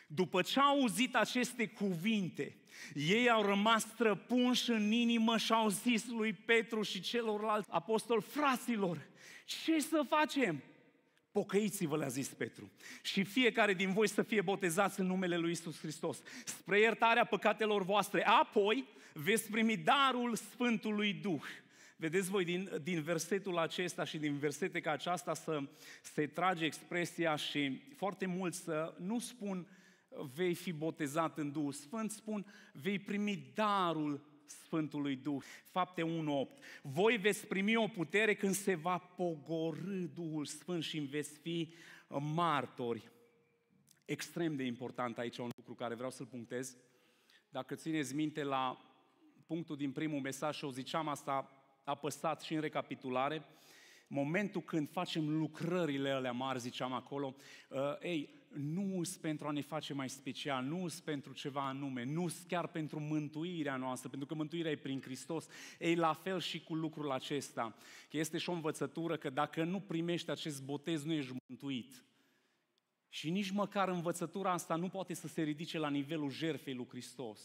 După ce au auzit aceste cuvinte, ei au rămas străpunși în inimă și au zis lui Petru și celorlalți apostoli, fraților, ce să facem? Pocăiți-vă, le-a zis Petru, și fiecare din voi să fie botezați în numele lui Iisus Hristos, spre iertarea păcatelor voastre, apoi veți primi darul Sfântului Duh. Vedeți voi din versetul acesta și din versete ca aceasta se trage expresia și foarte mulți să nu spun vei fi botezat în Duhul Sfânt, spun vei primi darul Sfântului Duh. Fapte 1:8. Voi veți primi o putere când se va pogorî Duhul Sfânt și veți fi martori. Extrem de important aici un lucru care vreau să-l punctez. Dacă țineți minte la punctul din primul mesaj și o ziceam asta apăsat și în recapitulare, momentul când facem lucrările alea mari, ziceam acolo, nu-s pentru a ne face mai special, nu-s pentru ceva anume, nu-s chiar pentru mântuirea noastră, pentru că mântuirea e prin Hristos. Ei, la fel și cu lucrul acesta, că este și o învățătură că dacă nu primești acest botez, nu ești mântuit. Și nici măcar învățătura asta nu poate să se ridice la nivelul jertfei lui Hristos.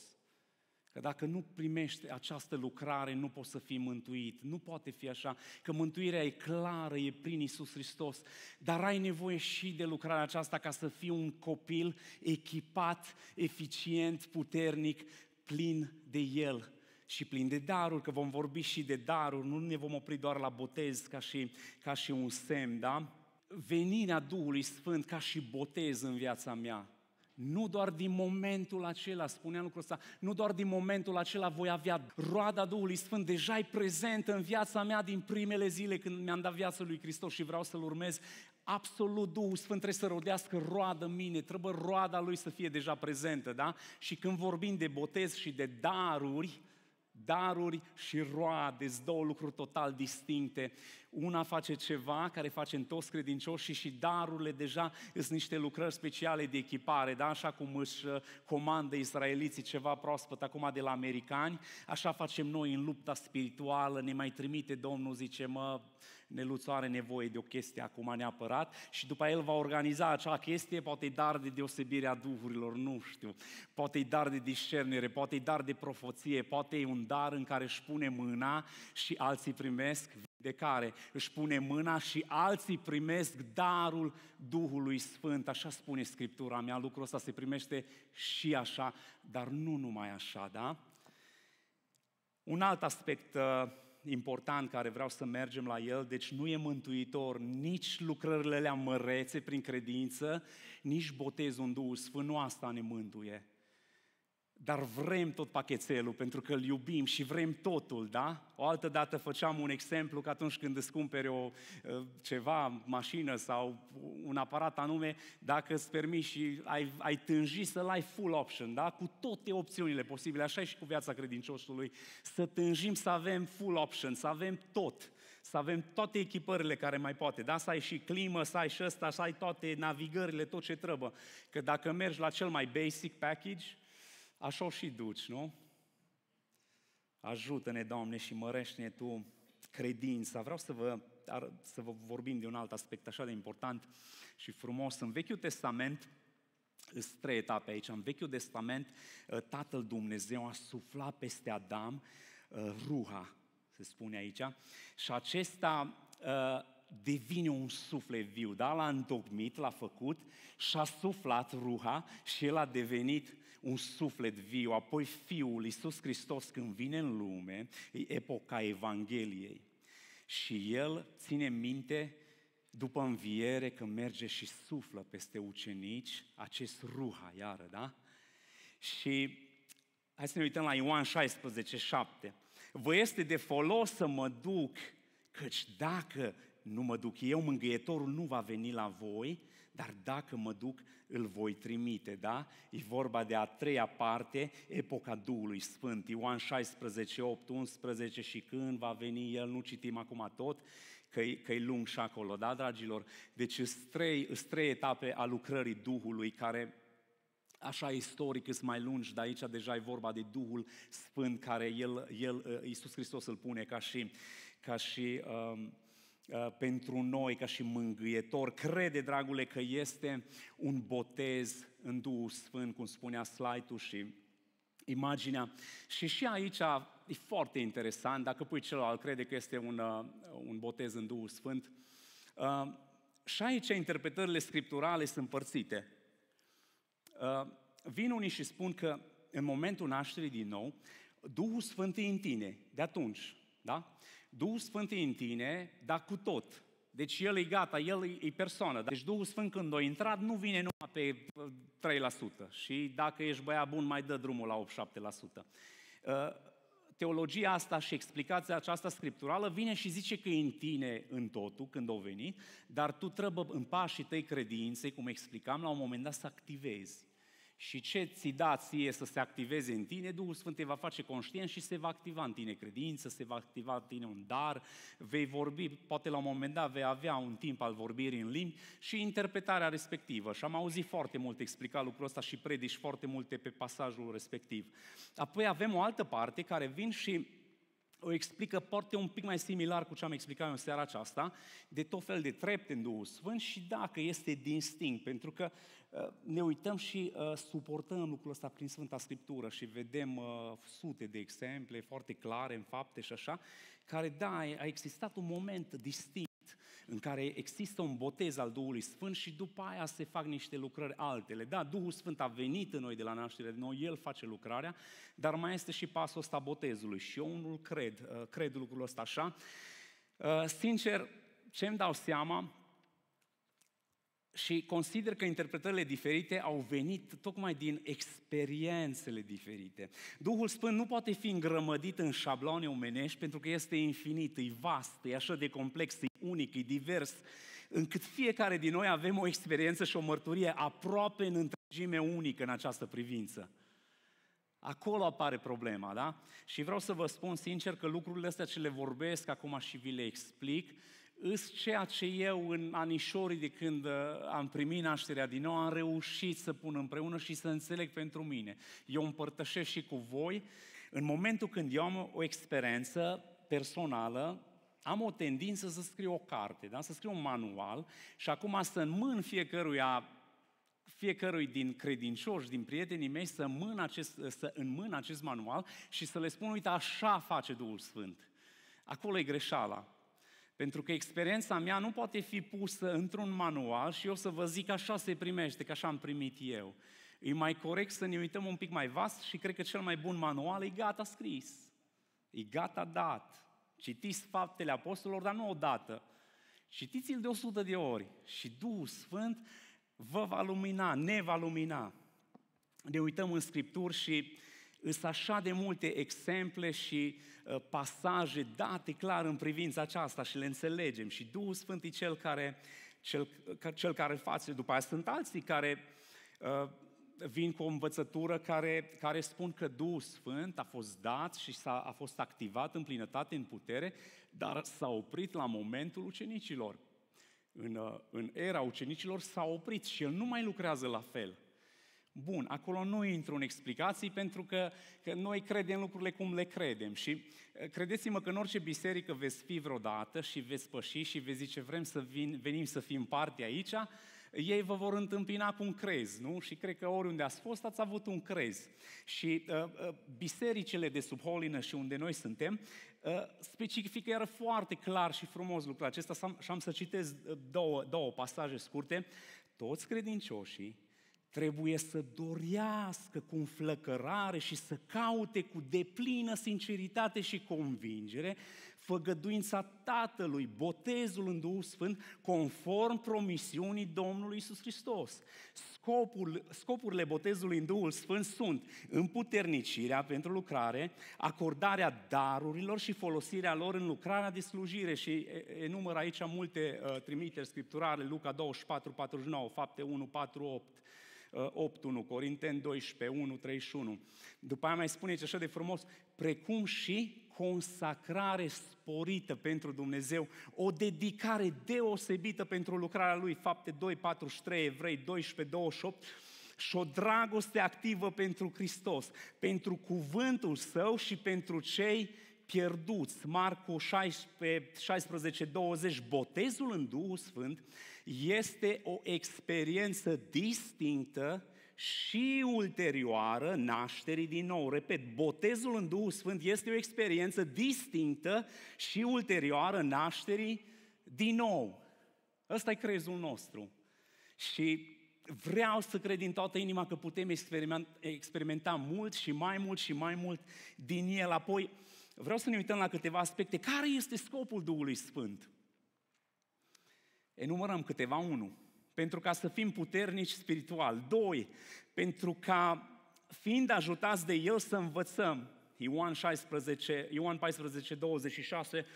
Că dacă nu primești această lucrare, nu poți să fii mântuit. Nu poate fi așa, că mântuirea e clară, e prin Iisus Hristos. Dar ai nevoie și de lucrarea aceasta ca să fii un copil echipat, eficient, puternic, plin de El și plin de daruri, că vom vorbi și de daruri, nu ne vom opri doar la botez ca și un semn, da? Venirea Duhului Sfânt ca și botez în viața mea. Nu doar din momentul acela, spunea lucrul ăsta, nu doar din momentul acela voi avea roada Duhului Sfânt, deja e prezent în viața mea din primele zile când mi-am dat viața lui Hristos și vreau să-L urmez. Absolut, Duhul Sfânt trebuie să rodească roadă în mine, trebuie roada Lui să fie deja prezentă, da? Și când vorbim de botez și de daruri și roade, două lucruri total distincte. Una face ceva care facem toți credincioșii și darurile deja sunt niște lucrări speciale de echipare, da? Așa cum își comandă israeliții ceva proaspăt acum de la americani, așa facem noi în lupta spirituală, ne mai trimite Domnul, zice, Neluțu are nevoie de o chestie acum neapărat și după el va organiza acea chestie, poate-i dar de deosebirea duhurilor, nu știu, poate-i dar de discernere, poate-i dar de profăție, poate-i un dar în care își pune mâna și alții primesc, de care își pune mâna și alții primesc darul Duhului Sfânt. Așa spune Scriptura mea, lucrul ăsta se primește și așa, dar nu numai așa, da? Un alt aspect important care vreau să mergem la el, deci nu e mântuitor nici lucrările alea mărețe prin credință, nici botezul în Duhul Sfânt, nu asta ne mântuie. Dar vrem tot pachetelul, pentru că îl iubim și vrem totul, da? O altă dată făceam un exemplu că atunci când îți cumperi ceva, mașină sau un aparat anume, dacă îți permiți și ai tânji să-l ai full option, da? Cu toate opțiunile posibile, așa e și cu viața credincioșului, să tânjim să avem full option, să avem tot, să avem toate echipările care mai poate, da? Să ai și climă, să ai și ăsta, să ai toate navigările, tot ce trebuie. Că dacă mergi la cel mai basic package, așa o și duci, nu? Ajută-ne, Doamne, și mărește-ne Tu credința. Vreau să vă vorbim de un alt aspect așa de important și frumos. În Vechiul Testament, sunt trei etape aici, în Vechiul Testament, Tatăl Dumnezeu a suflat peste Adam Ruha, se spune aici, și acesta devine un suflet viu, da? L-a întocmit, l-a făcut și a suflat ruha și el a devenit un suflet viu. Apoi Fiul, Iisus Hristos, când vine în lume, e epoca Evangheliei și el ține minte după înviere că merge și suflă peste ucenici acest ruha, iară, da? Și hai să ne uităm la Ioan 16, 7. Vă este de folos să mă duc, căci dacă nu mă duc eu, mângâietorul nu va veni la voi, dar dacă mă duc, îl voi trimite, da? E vorba de a treia parte, epoca Duhului Sfânt, Ioan 16, 8, 11 și când va veni el, nu citim acum tot, că e lung și acolo, da, dragilor? Deci sunt trei etape a lucrării Duhului care... Așa istoric îți mai lungi, dar aici deja e vorba de Duhul Sfânt care Iisus Hristos îl pune ca și pentru noi, ca și mângâietor. Crede, dragule, că este un botez în Duhul Sfânt, cum spunea slide-ul și imaginea. Și aici e foarte interesant, dacă pui celălalt, crede că este un botez în Duhul Sfânt. Și aici interpretările scripturale sunt împărțite. Vin unii și spun că în momentul nașterii din nou, Duhul Sfânt e în tine, de atunci, da? Duhul Sfânt e în tine, dar cu tot. Deci El e gata, El e persoană. Deci Duhul Sfânt când a intrat nu vine numai pe 3% și dacă ești băiat bun mai dă drumul la 8-7%. Teologia asta și explicația aceasta scripturală vine și zice că e în tine în totul când o veni, dar tu trebuie în pașii tăi credinței, cum explicam, la un moment dat să activezi. Și ce ți da ție să se activeze în tine, Duhul Sfânt te va face conștient și se va activa în tine credință, se va activa în tine un dar, vei vorbi, poate la un moment dat vei avea un timp al vorbirii în limbi și interpretarea respectivă. Și am auzit foarte mult explica lucrul ăsta și predici foarte multe pe pasajul respectiv. Apoi avem o altă parte care vin și o explică poate un pic mai similar cu ce am explicat eu în seara aceasta, de tot fel de trepte în Duhul Sfânt și dacă este distinct, pentru că ne uităm și suportăm lucrul ăsta prin Sfânta Scriptură și vedem sute de exemple foarte clare în fapte și așa, care da, a existat un moment distinct în care există un botez al Duhului Sfânt și după aia se fac niște lucrări altele. Da, Duhul Sfânt a venit în noi de la naștere, de noi, El face lucrarea, dar mai este și pasul ăsta botezului și eu nu-l cred lucrul ăsta așa. Sincer, ce îmi dau seama și consider că interpretările diferite au venit tocmai din experiențele diferite. Duhul Sfânt nu poate fi îngrămădit în șabloane omenești pentru că este infinit, e vast, e așa de complex, e unic, e divers, încât fiecare din noi avem o experiență și o mărturie aproape în întregime unică în această privință. Acolo apare problema, da? Și vreau să vă spun sincer că lucrurile astea ce le vorbesc acum și vi le explic, îs ceea ce eu în anișorii de când am primit nașterea din nou am reușit să pun împreună și să înțeleg pentru mine. Eu împărtășesc și cu voi. În momentul când eu am o experiență personală, am o tendință să scriu o carte, da? Să scriu un manual și acum să înmân fiecărui din credincioși, din prietenii mei, să înmân acest manual și să le spun, uite, așa face Duhul Sfânt. Acolo e greșeala. Pentru că experiența mea nu poate fi pusă într-un manual și eu să vă zic așa se primește, că așa am primit eu. E mai corect să ne uităm un pic mai vast și cred că cel mai bun manual e gata scris. E gata dat. Citiți Faptele Apostolilor, dar nu odată. Citiți-l de 100 de ori și Duhul Sfânt vă va lumina, ne va lumina. Ne uităm în Scripturi și sunt așa de multe exemple și pasaje date clar în privința aceasta și le înțelegem. Și Duhul Sfânt e cel care face. După aia sunt alții care vin cu o învățătură care spun că Duhul Sfânt a fost dat și a fost activat în plinătate, în putere, dar s-a oprit la momentul ucenicilor. În era ucenicilor s-a oprit și El nu mai lucrează la fel. Bun, acolo nu intru în explicații pentru că noi credem lucrurile cum le credem și credeți-mă că în orice biserică veți fi vreodată și veți păși și veți zice vrem să venim să fim parte aici, ei vă vor întâmpina cu un crez, nu? Și cred că oriunde ați fost ați avut un crez. Și bisericile de sub holină și unde noi suntem specifică iară foarte clar și frumos lucrul acesta și am să citez două pasaje scurte. Toți credincioșii trebuie să dorească cu înflăcărare și să caute cu deplină sinceritate și convingere făgăduința Tatălui, botezul în Duhul Sfânt, conform promisiunii Domnului Iisus Hristos. Scopurile botezului în Duhul Sfânt sunt împuternicirea pentru lucrare, acordarea darurilor și folosirea lor în lucrarea de slujire. Și enumăr aici multe trimiteri scripturale, Luca 24, 49, Fapte 1, 4, 8.1, Corinteni 12, 1.31. După aia mai spuneți așa de frumos, precum și consacrare sporită pentru Dumnezeu, o dedicare deosebită pentru lucrarea Lui, Fapte 2, 43, Evrei 12, 28, și o dragoste activă pentru Hristos, pentru cuvântul Său și pentru cei pierduți, Marcu 16, 20, botezul în Duhul Sfânt este o experiență distinctă și ulterioară nașterii din nou. Repet, botezul în Duhul Sfânt este o experiență distinctă și ulterioară nașterii din nou. Ăsta e crezul nostru. Și vreau să cred din toată inima că putem experimenta mult și mai mult și mai mult din el. Apoi, vreau să ne uităm la câteva aspecte. Care este scopul Duhului Sfânt? Enumărăm câteva. 1. Pentru ca să fim puternici spiritual. 2. Pentru ca, fiind ajutați de El, să învățăm. Ioan 14, 26.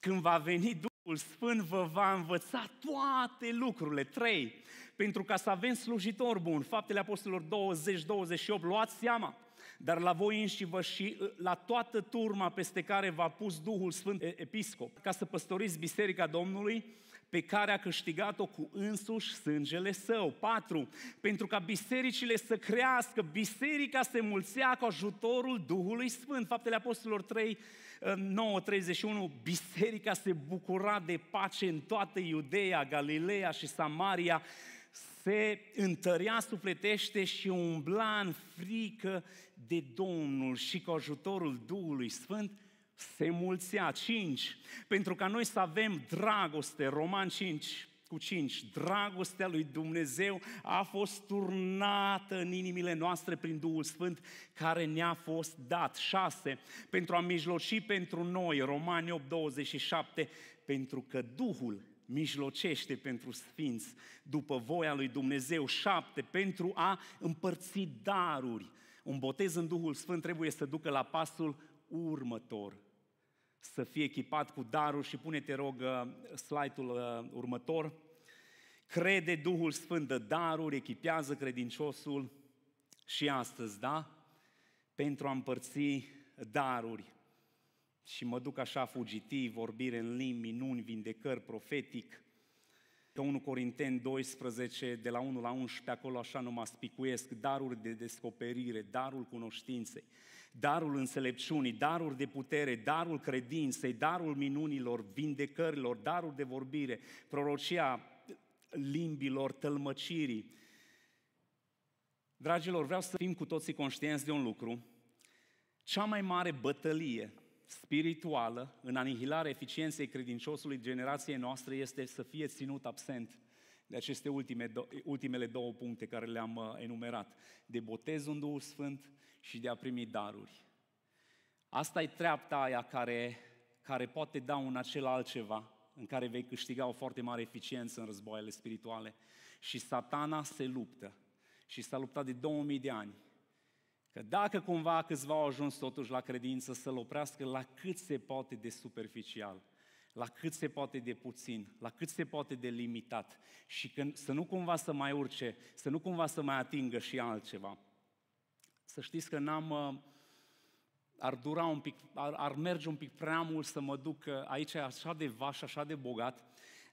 Când va veni Duhul Sfânt, vă va învăța toate lucrurile. 3. Pentru ca să avem slujitor bun. Faptele Apostolilor 20, 28. Luați seama! Dar la voi înșivă și la toată turma peste care v-a pus Duhul Sfânt episcop, ca să păstoriți biserica Domnului pe care a câștigat-o cu însuși sângele Său. 4. Pentru ca bisericile să crească, biserica se mulțea cu ajutorul Duhului Sfânt. Faptele Apostolilor 3, 9, 31, biserica se bucura de pace în toată Iudeea, Galileea și Samaria, se întărea sufletește și umbla în frică de Domnul și cu ajutorul Duhului Sfânt se mulțea. 5. Pentru ca noi să avem dragoste, Romani 5:5, dragostea lui Dumnezeu a fost turnată în inimile noastre prin Duhul Sfânt care ne-a fost dat. 6. Pentru a mijloci pentru noi, Romani 8:27, pentru că Duhul mijlocește pentru sfinți după voia lui Dumnezeu. 7. Pentru a împărți daruri. Un botez în Duhul Sfânt trebuie să ducă la pasul următor. Să fie echipat cu daruri și pune-te rog slide-ul următor. Crede, Duhul Sfânt dă daruri, echipează credinciosul și astăzi, da? Pentru a împărți daruri. Și mă duc așa fugitiv, vorbire în limbi, minuni, vindecări, profetic. Că 1 Corinteni 12, de la 1 la 11, acolo așa nu mă spicuiesc, daruri de descoperire, darul cunoștinței, darul înțelepciunii, daruri de putere, darul credinței, darul minunilor, vindecărilor, darul de vorbire, prorocia limbilor, tălmăcirii. Dragilor, vreau să fim cu toții conștienți de un lucru. Cea mai mare bătălie spirituală, în anihilarea eficienței credinciosului generației noastre este să fie ținut absent de aceste ultimele două puncte care le-am enumerat, de botezul în Duhul Sfânt și de a primi daruri. Asta e treapta aia care poate da un acel altceva în care vei câștiga o foarte mare eficiență în războaiele spirituale. Și Satana se luptă și s-a luptat de 2000 de ani. Că dacă cumva câțiva au ajuns totuși la credință, să-l oprească la cât se poate de superficial, la cât se poate de puțin, la cât se poate de limitat și să nu cumva să mai urce, să nu cumva să mai atingă și altceva. Să știți că ar merge un pic prea mult să mă duc aici, așa de vaș, așa de bogat,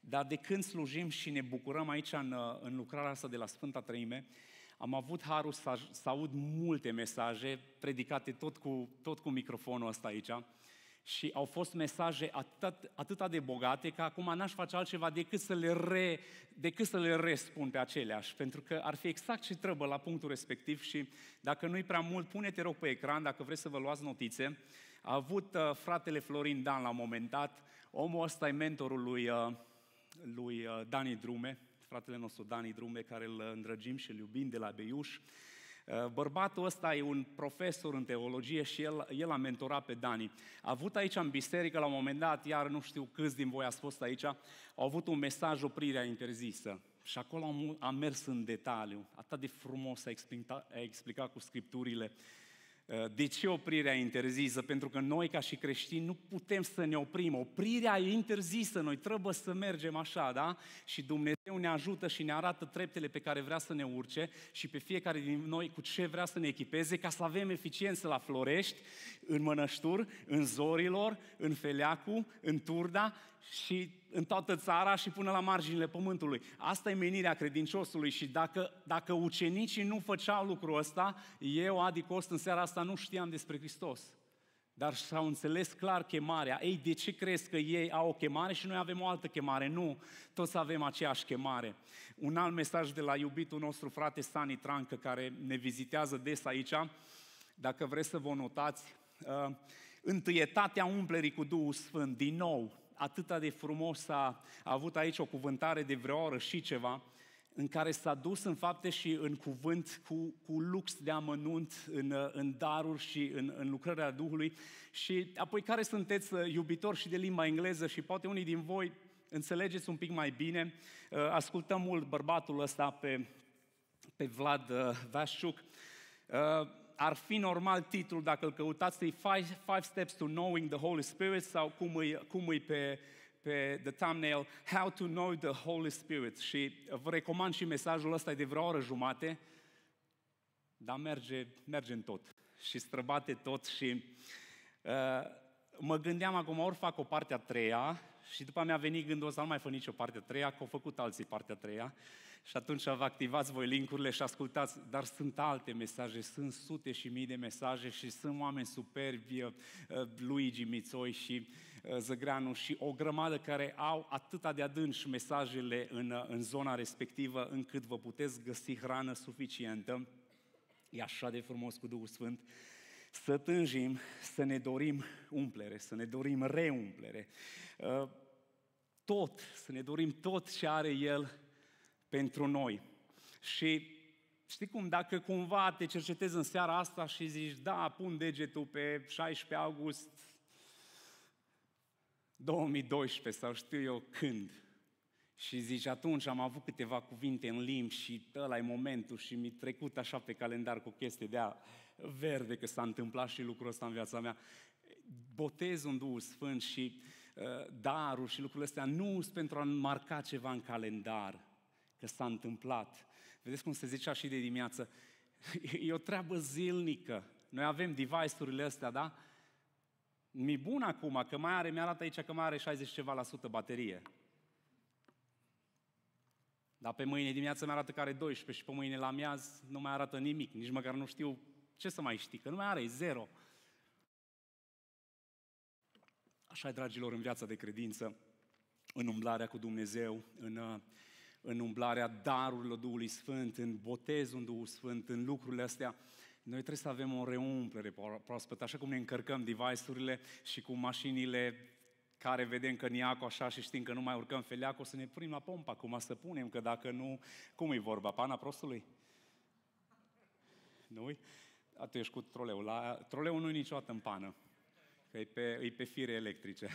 dar de când slujim și ne bucurăm aici în lucrarea asta de la Sfânta Treime, Am avut harul să aud multe mesaje predicate tot cu microfonul ăsta aici și au fost mesaje atât de bogate că acum n-aș face altceva decât să le respun pe aceleași, pentru că ar fi exact ce trebuie la punctul respectiv. Și dacă nu-i prea mult, pune-te rog pe ecran dacă vreți să vă luați notițe. A avut fratele Florin Dan la un moment dat, omul ăsta e mentorul lui Dani Drume, fratele nostru Dani Drume, care îl îndrăgim și îl iubim, de la Beiuș. Bărbatul ăsta e un profesor în teologie și el a mentorat pe Dani. A avut aici în biserică, la un moment dat, iar nu știu câți din voi ați fost aici, au avut un mesaj, oprirea interzisă. Și acolo am mers în detaliu. Atât de frumos a explicat cu scripturile. De ce oprirea interzisă? Pentru că noi, ca și creștini, nu putem să ne oprim. Oprirea e interzisă, noi trebuie să mergem așa, da? Și Dumnezeu ne ajută și ne arată treptele pe care vrea să ne urce și pe fiecare din noi cu ce vrea să ne echipeze, ca să avem eficiență la Florești, în Mănăștur, în Zorilor, în Feleacu, în Turda și în toată țara și până la marginile pământului. Asta e menirea credinciosului și dacă ucenicii nu făceau lucrul ăsta, eu, Adi Cost, în seara asta nu știam despre Hristos. Dar s-au înțeles clar chemarea. Ei, de ce crezi că ei au o chemare și noi avem o altă chemare? Nu, toți avem aceeași chemare. Un alt mesaj de la iubitul nostru frate Sani Trancă, care ne vizitează des aici, dacă vreți să vă notați, întâietatea umplerii cu Duhul Sfânt, din nou, atât de frumos a avut aici o cuvântare de vreo oră și ceva, în care s-a dus în fapte și în cuvânt cu lux de amănunt în daruri și în lucrarea Duhului. Și apoi, care sunteți iubitori și de limba engleză și poate unii din voi înțelegeți un pic mai bine, ascultăm mult bărbatul ăsta pe Vlad Vașciuc. Ar fi normal titlul, dacă îl căutați, e Five Steps to Knowing the Holy Spirit, sau cum e pe the thumbnail, How to Know the Holy Spirit. Și vă recomand și mesajul ăsta, e de vreo oră jumate, dar merge în tot și străbate tot. Și mă gândeam acum, ori fac o parte a treia, și după mi-a venit gândul ăsta, nu mai fac nicio parte a treia, că au făcut alții partea a treia. Și atunci vă activați voi link-urile și ascultați. Dar sunt alte mesaje, sunt sute și mii de mesaje și sunt oameni superbi, Luigi Mițoi și Zăgreanu și o grămadă, care au atâta de adânci mesajele în zona respectivă, încât vă puteți găsi hrană suficientă. E așa de frumos cu Duhul Sfânt. Să tânjim, să ne dorim umplere, să ne dorim reumplere. Să ne dorim tot ce are El pentru noi. Și știi cum, dacă cumva te cercetezi în seara asta și zici, da, pun degetul pe 16 august 2012 sau știu eu când, și zici, atunci am avut câteva cuvinte în limbi și ăla-i momentul, și mi-a trecut așa pe calendar cu chestii de a verde că s-a întâmplat și lucrul ăsta în viața mea. Botezul în Duhul Sfânt și darul și lucrurile astea nu sunt pentru a marca ceva în calendar, că s-a întâmplat. Vedeți cum se zicea și de dimineață, e o treabă zilnică. Noi avem device-urile astea, da? Mi-e bun acum, că mai are, mi-arată aici că mai are 60% baterie. Dar pe mâine dimineață mi-arată că are 12 și pe mâine la miaz nu mai arată nimic, nici măcar nu știu ce să mai știi, că nu mai are, e zero. Așa e, dragilor, în viața de credință, în umblarea cu Dumnezeu, în umblarea darurilor Duhului Sfânt, în botezul în Duhul Sfânt, în lucrurile astea, noi trebuie să avem o reumplere proaspătă, așa cum ne încărcăm device-urile și cu mașinile care vedem că niacu așa și știm că nu mai urcăm Feleacu, o să ne punem la pompa acum, să punem, că dacă nu, cum e vorba, pana prostului? Nu-i? Tu ești cu troleul. Troleul nu e niciodată în pană, că e pe fire electrice.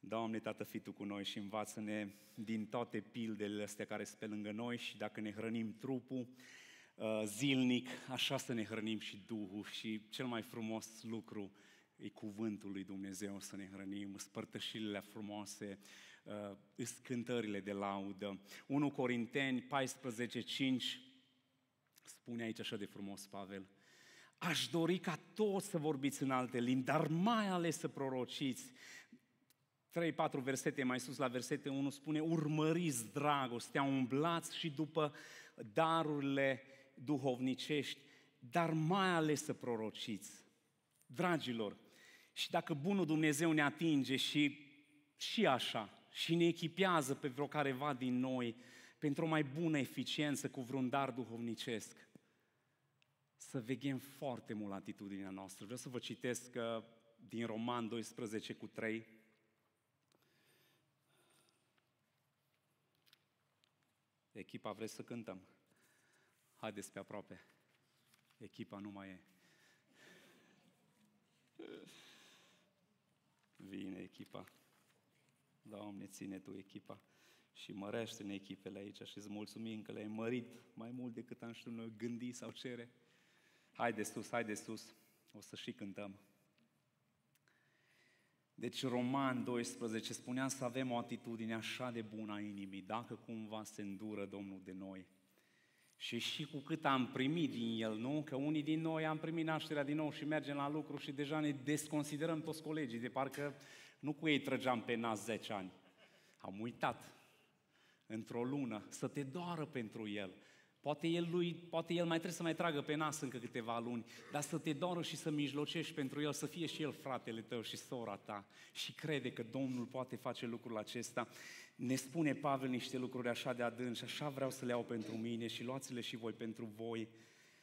Doamne, Tată, fii Tu cu noi și învață-ne din toate pildele astea care sunt pe lângă noi, și dacă ne hrănim trupul zilnic, așa să ne hrănim și Duhul. Și cel mai frumos lucru e cuvântul lui Dumnezeu, să ne hrănim, spărtășirile frumoase, cântările de laudă. 1 Corinteni 14:5 spune aici așa de frumos Pavel: aș dori ca toți să vorbiți în alte limbi, dar mai ales să prorociți. 3-4 versete mai sus, la versete 1, spune: urmăriți dragostea, umblați și după darurile duhovnicești, dar mai ales să prorociți. Dragilor, și dacă bunul Dumnezeu ne atinge și așa, și ne echipează pe vreo careva din noi pentru o mai bună eficiență cu vreun dar duhovnicesc, să veghem foarte mult atitudinea noastră. Vreau să vă citesc din Romani 12:3. Echipa, vreți să cântăm? Haideți pe aproape. Echipa nu mai e. Vine echipa. Doamne, ține Tu echipa și mărește-ne echipele aici și îți mulțumim că le-ai mărit mai mult decât am știut noi gândi sau cere. Haideți sus, haideți sus, o să și cântăm. Deci Romani 12 spunea să avem o atitudine așa de bună a inimii, dacă cumva se îndură Domnul de noi. Și cu cât am primit din El, nu? Că unii din noi am primit nașterea din nou și mergem la lucru și deja ne desconsiderăm toți colegii, de parcă nu cu ei trăgeam pe nas 10 ani. Am uitat într-o lună să te doară pentru El. Poate el mai trebuie să mai tragă pe nas încă câteva luni, dar să te doară și să mijlocești pentru el, să fie și el fratele tău și sora ta. Și crede că Domnul poate face lucrul acesta. Ne spune Pavel niște lucruri așa de adânci, așa vreau să le iau pentru mine și luați-le și voi pentru voi.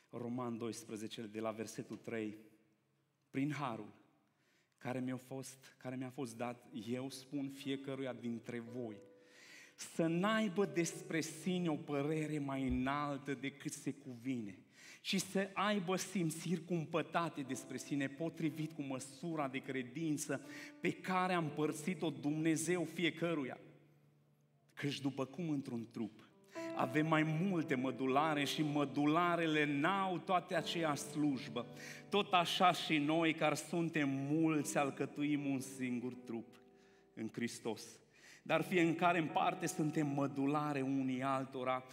Roman 12, de la versetul 3. Prin harul care mi-a fost dat, eu spun fiecăruia dintre voi, să n-aibă despre sine o părere mai înaltă decât se cuvine, ci să aibă simțiri cumpătate despre sine, potrivit cu măsura de credință pe care a împărțit-o Dumnezeu fiecăruia. Căci după cum într-un trup avem mai multe mădulare și mădularele n-au toate aceeași slujbă, tot așa și noi, care suntem mulți, alcătuim un singur trup în Hristos. Dar fiecare în parte suntem mădulare unii altora,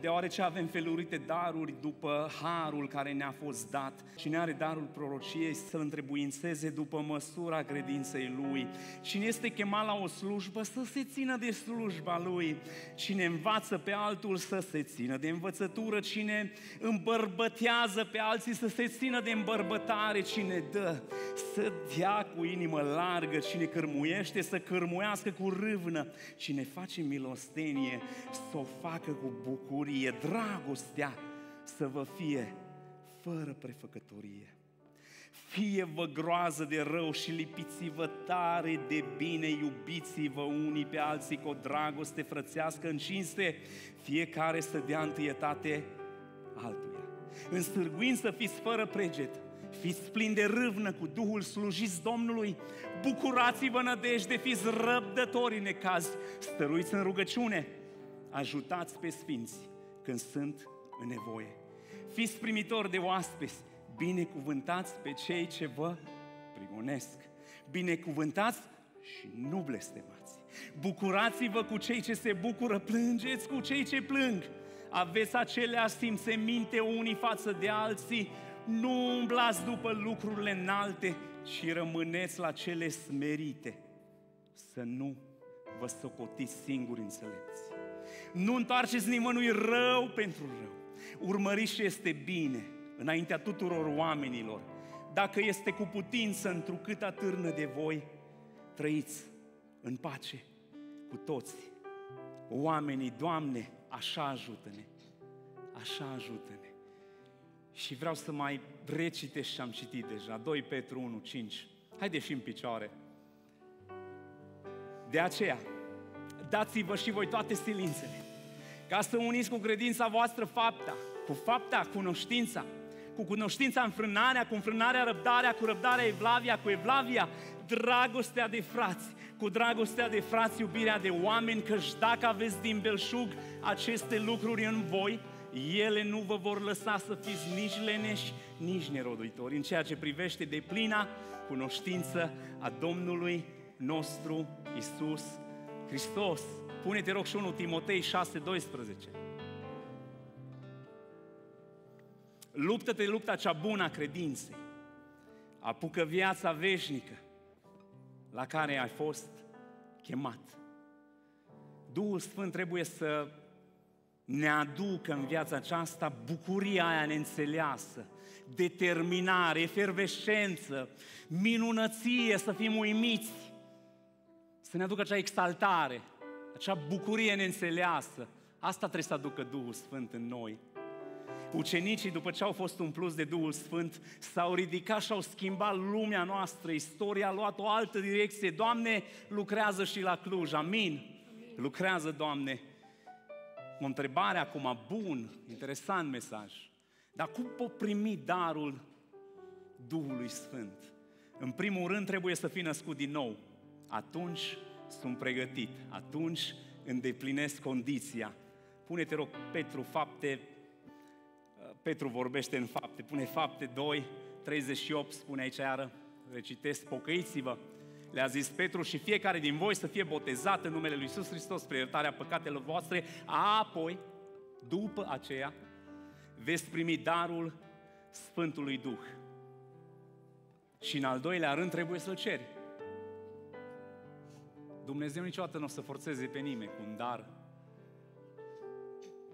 deoarece avem felurite daruri după harul care ne-a fost dat. Cine are darul prorociei să-l întrebuințeze după măsura credinței lui. Cine este chemat la o slujbă să se țină de slujba lui. Cine învață pe altul să se țină de învățătură. Cine îmbărbătează pe alții să se țină de îmbărbătare. Cine dă să dea cu inimă largă. Cine cărmuiește să cărmuiască cu râvnă, cine face milostenie să o facă cu bucurie. Dragostea să vă fie fără prefăcătorie. Fie-vă groază de rău și lipiți-vă tare de bine, iubiți-vă unii pe alții cu o dragoste frățească în cinste, fiecare să dea întâietate altuia. În stârguință să fiți fără preget, fiți plini de râvnă cu Duhul, slujiți Domnului, bucurați-vă nădejde, fiți răbdători în necaz, stăruiți în rugăciune, ajutați pe sfinți când sunt în nevoie. Fiți primitori de oaspeți, binecuvântați pe cei ce vă prigonesc, binecuvântați și nu blestemați. Bucurați-vă cu cei ce se bucură, plângeți cu cei ce plâng, aveți aceleași simțăminte unii față de alții, nu umblați după lucrurile înalte, ci rămâneți la cele smerite. Să nu vă socotiți singuri înțelepți. Nu întoarceți nimănui rău pentru rău. Urmăriți ce este bine înaintea tuturor oamenilor. Dacă este cu putință, întrucât atârnă de voi, trăiți în pace cu toți oamenii. Doamne, așa ajută-ne! Așa ajută-ne! Și vreau să mai recitești ce am citit deja, 2 Petru 1:5. Haideți și în picioare. De aceea, dați-vă și voi toate silințele, ca să uniți cu credința voastră fapta, cu fapta cunoștința, cu cunoștința înfrânarea, cu înfrânarea răbdarea, cu răbdarea evlavia, cu evlavia dragostea de frați, cu dragostea de frați iubirea de oameni, căci dacă aveți din belșug aceste lucruri în voi, ele nu vă vor lăsa să fiți nici leneși, nici neroditori, în ceea ce privește deplina cunoștință a Domnului nostru Iisus Hristos. Pune-te, rog, și 1 Timotei 6:12. Luptă-te lupta cea bună a credinței, apucă viața veșnică la care ai fost chemat. Duhul Sfânt trebuie să ne aducă în viața aceasta bucuria aia neînțeleasă, determinare, efervescență, minunăție, să fim uimiți, să ne aducă acea exaltare, acea bucurie neînțeleasă. Asta trebuie să aducă Duhul Sfânt în noi. Ucenicii, după ce au fost umpluți de Duhul Sfânt, s-au ridicat și au schimbat lumea noastră, istoria a luat o altă direcție. Doamne, lucrează și la Cluj, amin? Lucrează, Doamne. O întrebare acum, bun, interesant mesaj. Dar cum pot primi darul Duhului Sfânt? În primul rând trebuie să fii născut din nou. Atunci sunt pregătit, atunci îndeplinesc condiția. Pune-te, rog, Petru, fapte, Petru vorbește în fapte, pune fapte 2, 38, spune aici iară, recitesc, pocăiți-vă. Le-a zis Petru și fiecare din voi să fie botezat în numele lui Iisus Hristos spre iertarea păcatelor voastre, apoi, după aceea, veți primi darul Sfântului Duh. Și în al doilea rând trebuie să-l ceri. Dumnezeu niciodată nu o să forțeze pe nimeni cu un dar.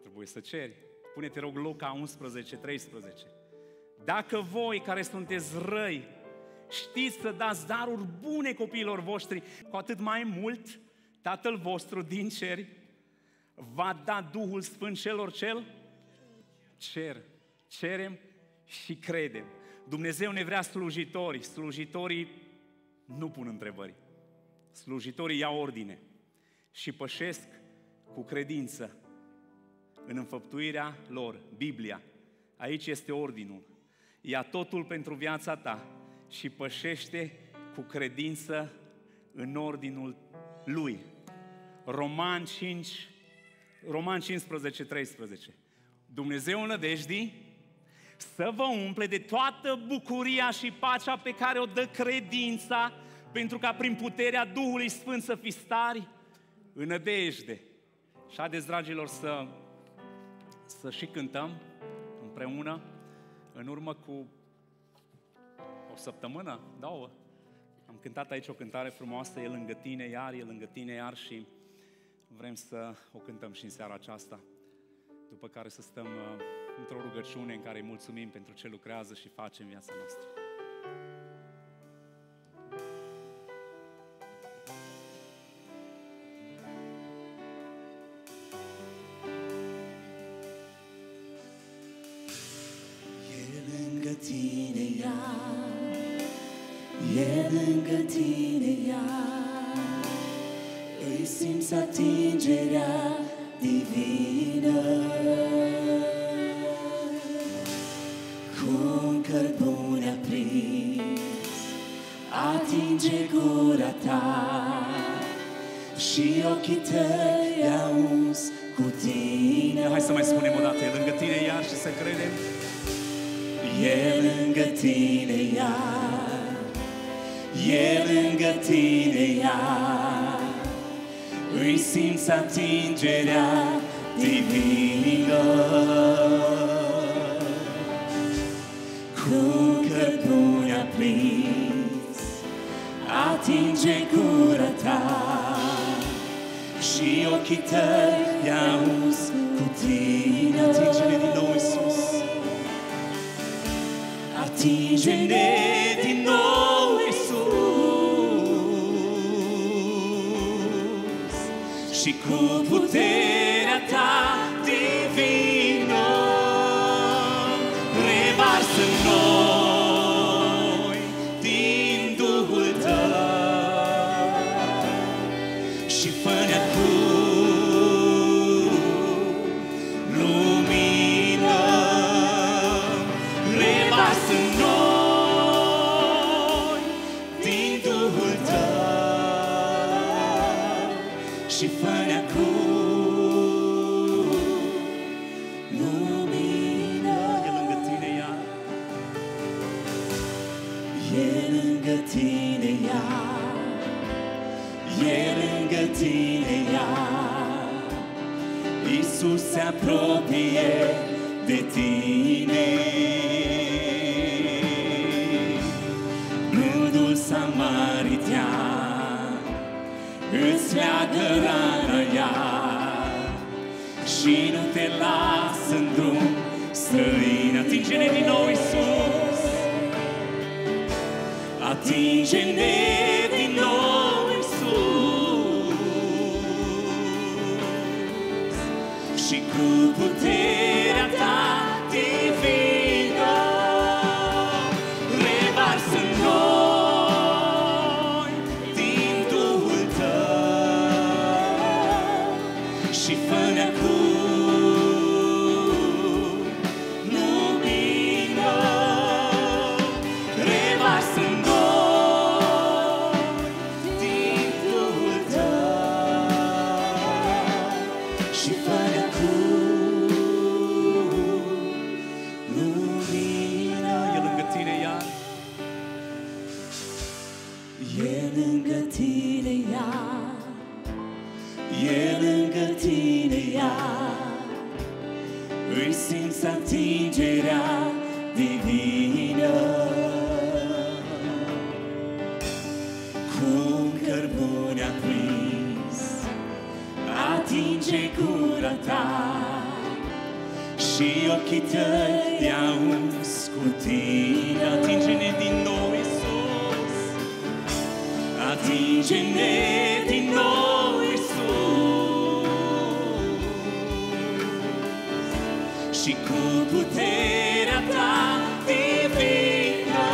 Trebuie să ceri. Pune-te, rog, Luca 11, 13. Dacă voi care sunteți răi știți să dați daruri bune copiilor voștri, cu atât mai mult Tatăl vostru din ceri va da Duhul Sfânt celor cerem și credem. Dumnezeu ne vrea slujitori. Slujitorii nu pun întrebări. Slujitorii iau ordine și pășesc cu credință în înfăptuirea lor. Biblia, aici este ordinul. Ia totul pentru viața ta și pășește cu credință în ordinul lui. Romani 15, 13. Dumnezeu în nădejdii să vă umple de toată bucuria și pacea pe care o dă credința, pentru ca prin puterea Duhului Sfânt să fiți tari în nădejde. Și haideți, dragilor, să și cântăm împreună. În urmă cu o săptămână, două, am cântat aici o cântare frumoasă, E lângă tine iar, E lângă tine iar, și vrem să o cântăm și în seara aceasta, după care să stăm într-o rugăciune în care îi mulțumim pentru ce lucrează și face în viața noastră. Atingerea divină, cu cărbune aprins, atinge gura ta și ochii tăi auzi cu tine. Hai să mai spunem o dată, e lângă tine iar, și să credem. E lângă tine iar, e lângă tine iar, îi simți atingerea divină, cu cărbune aprins, atinge gura ta și ochii tăi auzi cu tine. Atinge-ne din nou, Iisus, atinge-ne din nou, Iisus, și cu puterea ta divină revarsă în noi din Duhul tău și până acum lumină revarsă în noi din Duhul tău și Iisus se apropie de tine. Bludul samaritian îți leagă rana iar și nu te lasă în drum străin. Atinge-ne din nou, Iisus, atinge-ne din nou, Iisus, și cu puterea ta divină revarsă în noi din Duhul tău și fă-ne acum lumină revarsă în noi din Duhul tău și fă-ne acum. Îi simți atingerea divină, cum cărbune aprins atinge gura ta și ochii tăi te-au uns cu tine. Atinge-ne din nou, Iisus, atinge-ne din nou, și cu puterea ta divină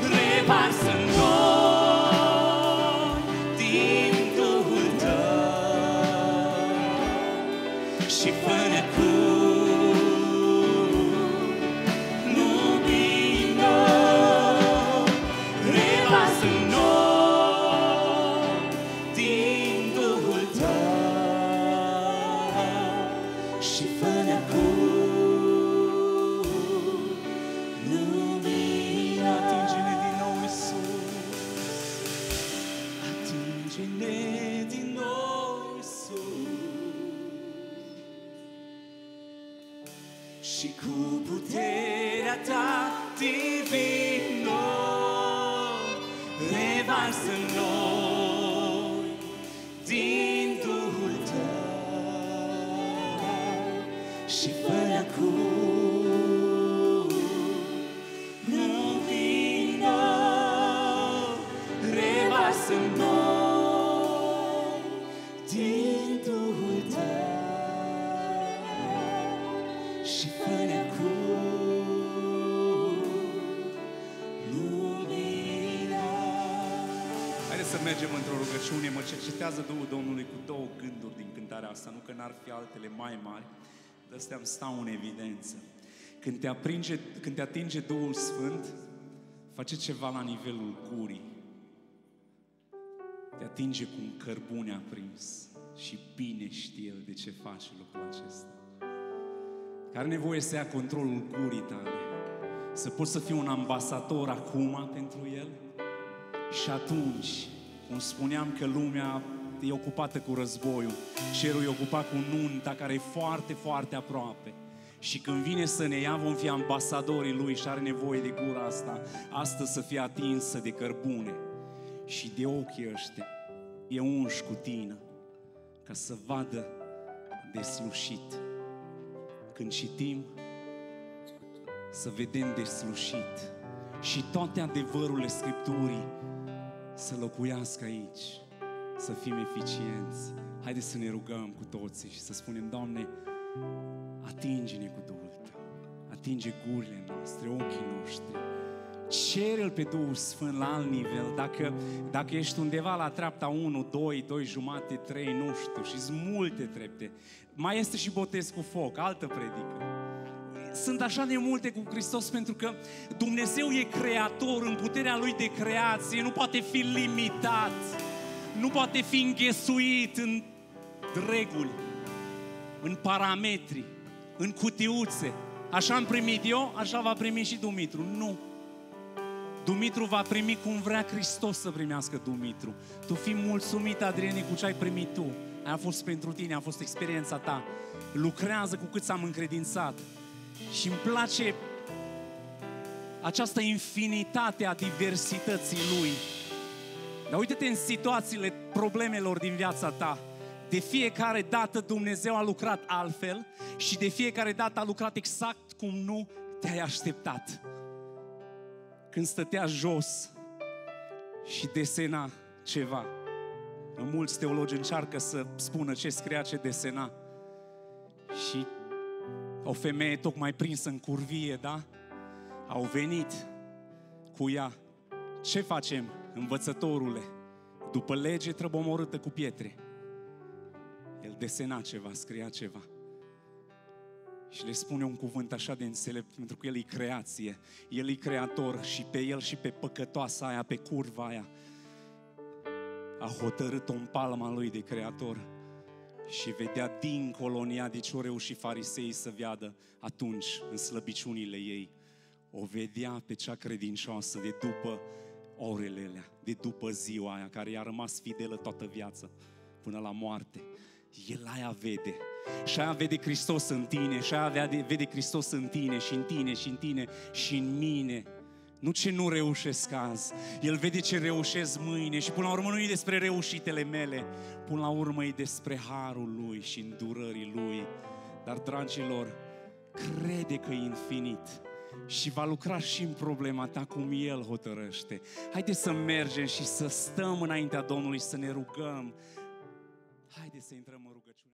revarsă în noi din Duhul tău și fă-ne acum lumină revarsă în noi din Duhul tău și cu puterea ta divină revarsă în noi din Duhul tău și fă-ne acum lumină revarsă în noi din Duhul tău și fă-ne acum lumina. Haideți să mergem într-o rugăciune. Mă cercetează Duhul Domnului cu două gânduri din cântarea asta. Nu că n-ar fi altele mai mari, dar astea îmi stau în evidență. Când te atinge Duhul Sfânt, face ceva la nivelul gurii. Te atinge cu un cărbune aprins și bine știe El de ce faci lucrul acesta. Care are nevoie să ia controlul gurii tale, să poți să fii un ambasador acum pentru El. Și atunci, cum spuneam că lumea e ocupată cu războiul, cerul e ocupat cu nunta care e foarte, foarte aproape. Și când vine să ne ia, vom fi ambasadorii Lui și are nevoie de gura asta, astăzi să fie atinsă de cărbune și de ochii ăștia. E unși cu tine ca să vadă deslușit. Când citim, să vedem deslușit și toate adevărurile Scripturii să locuiască aici, să fim eficienți. Haideți să ne rugăm cu toții și să spunem: Doamne, atinge-ne cu Duhul Tău, atinge gurile noastre, ochii noștri. Cere-L pe Duhul Sfânt la alt nivel. Dacă ești undeva la treapta 1, 2, 2 jumate, 3, nu știu, și-s multe trepte. Mai este și botez cu foc, altă predică. Sunt așa de multe cu Hristos, pentru că Dumnezeu e creator, în puterea Lui de creație nu poate fi limitat, nu poate fi înghesuit în reguli, în parametri, în cutiuțe. Așa am primit eu, așa va primi și Dumitru. Nu! Dumitru va primi cum vrea Hristos să primească Dumitru. Tu fii mulțumit, Adriene, cu ce ai primit tu. Aia a fost pentru tine, a fost experiența ta. Lucrează cu cât s-am încredințat. Și îmi place această infinitate a diversității Lui. Dar uite-te în situațiile problemelor din viața ta. De fiecare dată Dumnezeu a lucrat altfel și de fiecare dată a lucrat exact cum nu te-ai așteptat. Când stătea jos și desena ceva. Mulți teologi încearcă să spună ce scria, ce desena. Și o femeie tocmai prinsă în curvie, da? Au venit cu ea. Ce facem, învățătorule? După lege trebuie omorâtă cu pietre. El desena ceva, scria ceva. Și le spune un cuvânt așa de înțelept, pentru că el e creație, el e creator și pe el și pe păcătoasa aia, pe curva aia, a hotărât-o în palma lui de creator și vedea dincolo în ea, deci o reușit fariseii să vadă atunci în slăbiciunile ei. O vedea pe cea credincioasă de după orele alea, de după ziua aia, care i-a rămas fidelă toată viața, până la moarte. El aia vede. Și aia vede Hristos în tine, și aia vede Hristos în tine, și în tine, și în tine, și în mine. Nu ce nu reușesc azi. El vede ce reușesc mâine și până la urmă nu e despre reușitele mele. Până la urmă e despre harul lui și îndurării lui. Dar, dragilor, crede că e infinit și va lucra și în problema ta cum El hotărăște. Haideți să mergem și să stăm înaintea Domnului, să ne rugăm. Haideți să intrăm în rugăciune.